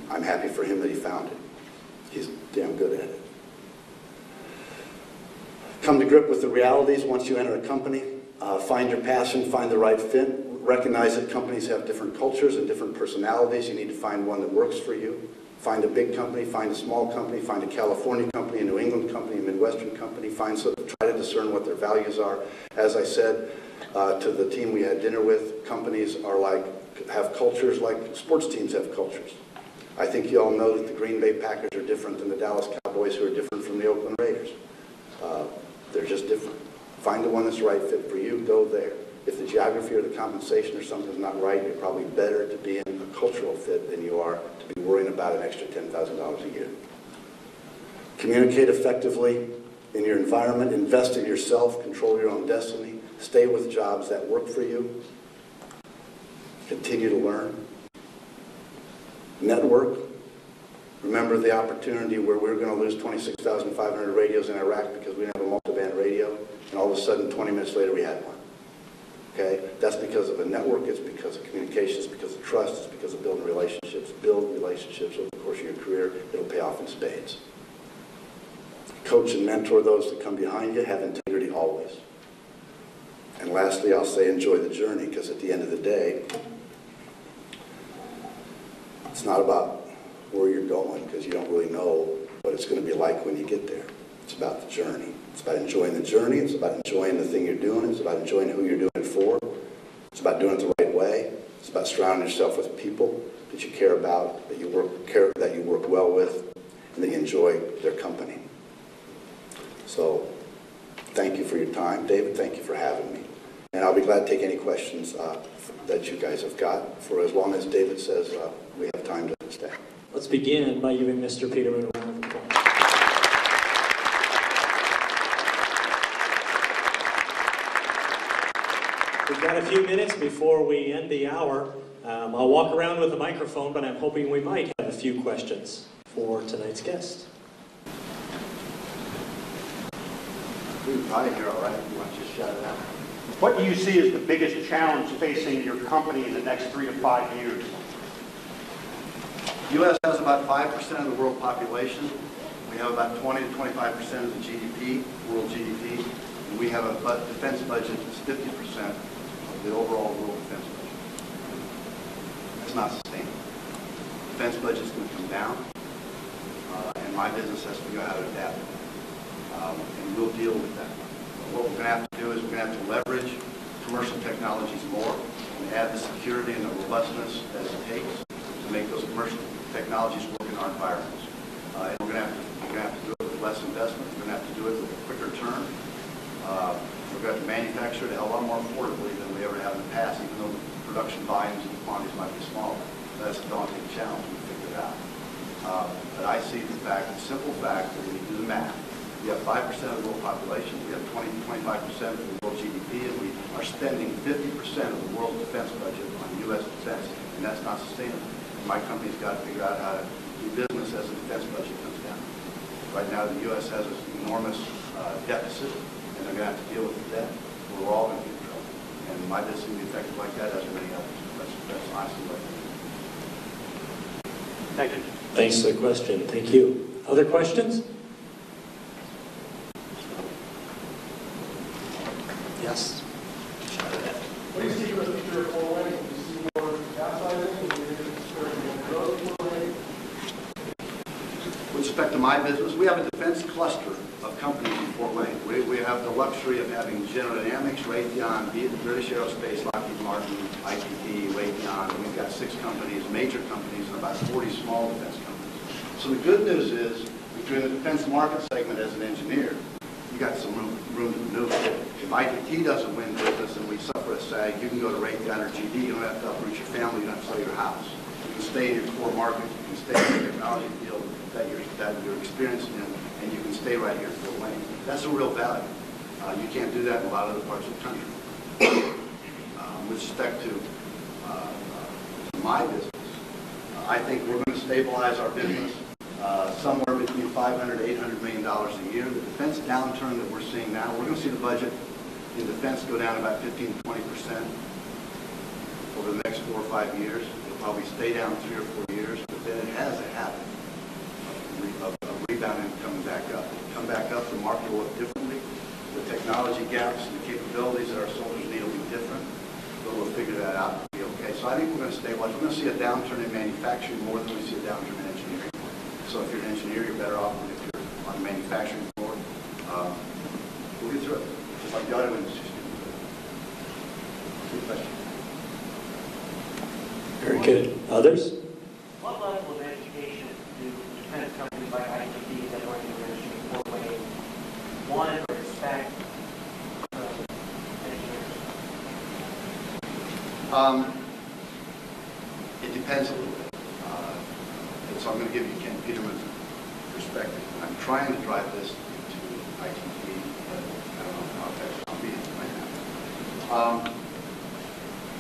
I'm happy for him that he found it. He's damn good at it. Come to grip with the realities once you enter a company. Find your passion, find the right fit. Recognize that companies have different cultures and different personalities. You need to find one that works for you. Find a big company, find a small company, find a California company, a New England company, a Midwestern company. Find, so try to discern what their values are. As I said to the team we had dinner with, companies are like, have cultures like sports teams have cultures. I think you all know that the Green Bay Packers are different than the Dallas Cowboys, who are different from the Oakland Raiders. They're just different. Find the one that's right fit for you, go there. If the geography or the compensation or something's not right, you're probably better to be in a cultural fit than you are to be worrying about an extra $10,000 a year. Communicate effectively in your environment, invest in yourself, control your own destiny, stay with jobs that work for you, continue to learn. Network. Remember the opportunity where we were going to lose 26,500 radios in Iraq because we didn't have a multiband radio, and all of a sudden 20 minutes later we had one. Okay? That's because of a network, it's because of communications, it's because of trust, it's because of building relationships. Build relationships over the course of your career, it'll pay off in spades. Coach and mentor those that come behind you, have integrity always. And lastly, I'll say enjoy the journey, because at the end of the day, it's not about where you're going, because you don't really know what it's going to be like when you get there. It's about the journey. It's about enjoying the journey. It's about enjoying the thing you're doing. It's about enjoying who you're doing it for. It's about doing it the right way. It's about surrounding yourself with people that you care about, that you work well with, and that you enjoy their company. So, thank you for your time. David, thank you for having me. And I'll be glad to take any questions that you guys have got for as long as David says we have time to stay. Let's begin by giving Mr. Peterman a round of applause. We've got a few minutes before we end the hour. I'll walk around with a microphone, but I'm hoping we might have a few questions for tonight's guest. We can probably hear all right if you want to just shout it out. What do you see as the biggest challenge facing your company in the next 3 to 5 years? The U.S. has about 5% of the world population. We have about 20 to 25% of the GDP, world GDP. And we have a defense budget that's 50% of the overall world defense budget. That's not sustainable. Defense budget's going to come down, and my business has to figure out how to adapt. And we'll deal with that. But what we're going to have to do is we're going to have to leverage commercial technologies more and add the security and the robustness that it takes to make those commercial technologies work in our environments. And we're going to have to do it with less investment. We're going to have to do it with a quicker turn. We're going to have to manufacture it a lot more affordably than we ever have in the past, even though the production volumes and quantities might be smaller. That's a daunting challenge. We'll figure it out. But I see the simple fact that when you do the math, we have 5% of the world population, we have 20 to 25% of the world GDP, and we are spending 50% of the world's defense budget on U.S. defense, and that's not sustainable. And my company's got to figure out how to do business as the defense budget comes down. Right now, the U.S. has an enormous deficit, and they're going to have to deal with the debt. We're all going to get in trouble. And my business will be affected like that as many others. That's honestly what I think. Thank you. Thanks for the question. Thank you. Other questions? Yes. respect to my business, we have a defense cluster of companies in Fort Wayne. We have the luxury of having General Dynamics, Raytheon, British Aerospace, Lockheed Martin, ITT, Raytheon. We've got 6 companies, major companies, and about 40 small defense companies. So the good news is, between the defense market segment as an engineer, you got some room to maneuver. If ITT doesn't win business and we suffer a sag, you can go to Raytheon or GD. You don't have to uproot your family. You don't have to sell your house. You can stay in your core market. You can stay in the technology field that you're experienced in, and you can stay right here in Fort Wayne. That's a real value. You can't do that in a lot of other parts of the country. With respect to my business, I think we're going to stabilize our business somewhere between $500 to $800 million a year. The defense downturn that we're seeing now, we're going to see the budget in defense go down about 15 to 20% over the next 4 or 5 years. It'll probably stay down 3 or 4 years, but then it has a habit of rebounding and coming back up. Come back up, the market will look differently. The technology gaps and the capabilities that our soldiers need will be different, but we'll figure that out and be okay. So I think we're going to stabilize. We're going to see a downturn in manufacturing more than we see a downturn in engineering. So if you're an engineer, you're better off than if you're on the manufacturing floor. We'll get through it, just like the auto industry. Good question. Very good. Others? What level of education do dependent companies like ITT that are in the industry in Fort Wayne want or expect engineers? It depends a little bit. So I'm going to give you Ken Peterman's perspective. I'm trying to drive this to ITT, but I don't know how effective I'll be right now.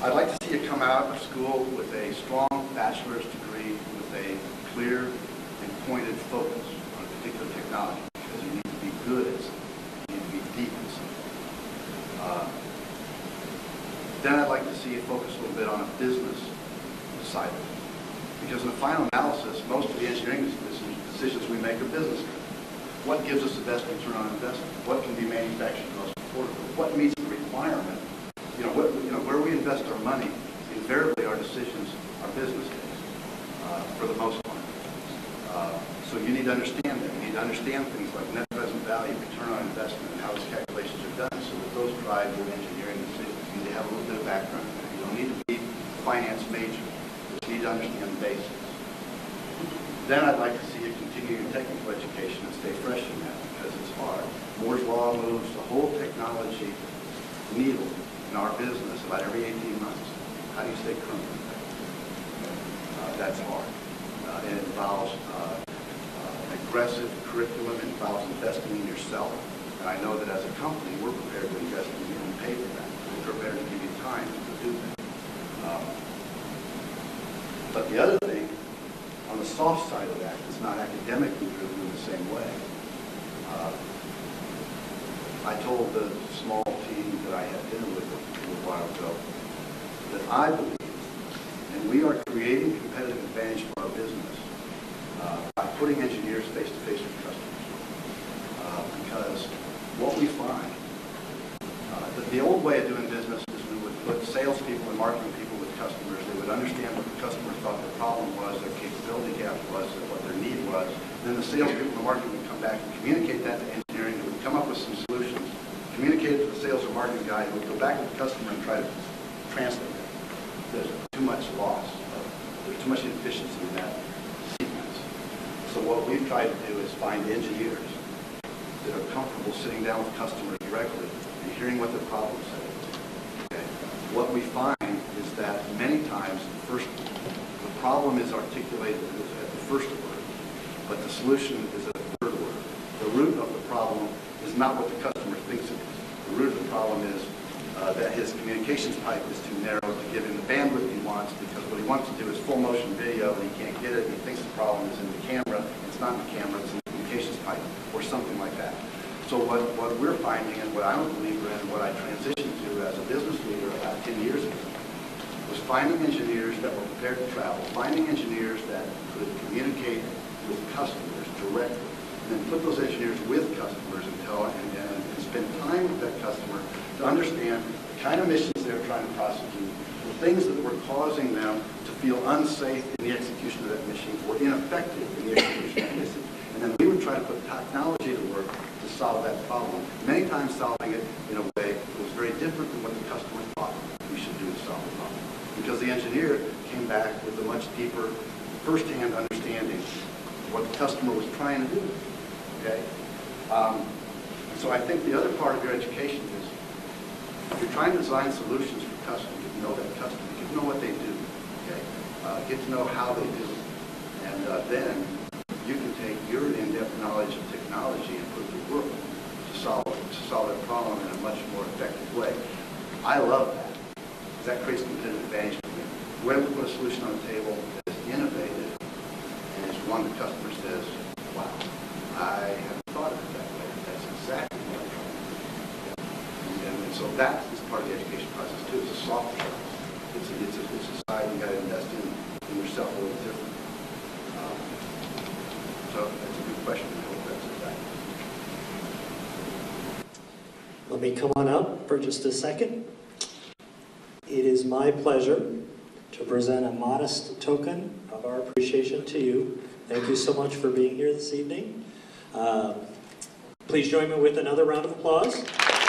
I'd like to see you come out of school with a strong bachelor's degree with a clear and pointed focus on a particular technology, because you need to be good at something, you need to be deep at something. Then I'd like to see you focus a little bit on a business side of it. Because in the final analysis, most of the engineering decisions we make are business driven. What gives us the best return on investment? What can be manufactured most affordably? What meets the requirement? Where we invest our money, invariably our decisions are business based, for the most part. So you need to understand that. You need to understand things like net present value, return on investment, and how those calculations are done, so that those drive your engineering decisions. You need to have a little bit of background in that. You don't need to be a finance major. Need to understand the basics. Then I'd like to see you continue your technical education and stay fresh in that, because it's hard. Moore's Law moves the whole technology needle in our business about every 18 months. How do you stay current with that? That's hard. It involves aggressive curriculum, it involves investing in yourself. And I know that as a company, we're prepared to invest in you and pay for that. We're prepared to give you time to do that. But the other thing, on the soft side of that, it's not academically driven in the same way. I told the small team that I had dinner with a while ago that I believe, and we are creating competitive advantage for our business by putting engineers face to face with customers. Because what we find, the old way of doing business is we would put salespeople and marketing people with customers. They would understand what the customer thought their problem was, their capability gap was, what their need was. Then the salespeople and the marketing would come back and communicate that to engineering. They would come up with some solutions, communicate it to the sales or marketing guy, and would go back to the customer and try to translate it. There's too much loss. There's too much inefficiency in that sequence. So what we've tried to do is find engineers that are comfortable sitting down with customers directly and hearing what their problems are. What we find is that many times the problem is articulated at the first word, but the solution is at the third word. The root of the problem is not what the customer thinks it is. The root of the problem is that his communications pipe is too narrow to give him the bandwidth he wants, because what he wants to do is full motion video and he can't get it. He thinks the problem is in the camera. It's not in the camera, it's in the communications pipe or something like that. So what we're finding, and what I'm a believer in, what I transitioned to as a business leader about 10 years ago, was finding engineers that were prepared to travel, finding engineers that could communicate with customers directly, and then put those engineers with customers and spend time with that customer to understand the kind of missions they're trying to prosecute, the things that were causing them to feel unsafe in the execution of that mission or ineffective in the execution of that mission, and then put technology to work to solve that problem, many times solving it in a way that was very different than what the customer thought we should do to solve the problem. Because the engineer came back with a much deeper, first-hand understanding of what the customer was trying to do. Okay? So I think the other part of your education is, if you're trying to design solutions for customers, get to know that customer, get to know what they do, okay? Get to know how they do, and then you can take your in-depth knowledge of technology and put it to work to solve that problem in a much more effective way. I love that. That creates competitive advantage for me. The way we put a solution on the table is innovative, and it's one the customer says, wow, I haven't thought of it that way. That's exactly what I'm trying to do. And so that is part of the education process too. It's a soft process. It's a side you got to invest in yourself a little different. So that's a good question. I hope that's exact. Let me come on up for just a second. It is my pleasure to present a modest token of our appreciation to you. Thank you so much for being here this evening. Please join me with another round of applause.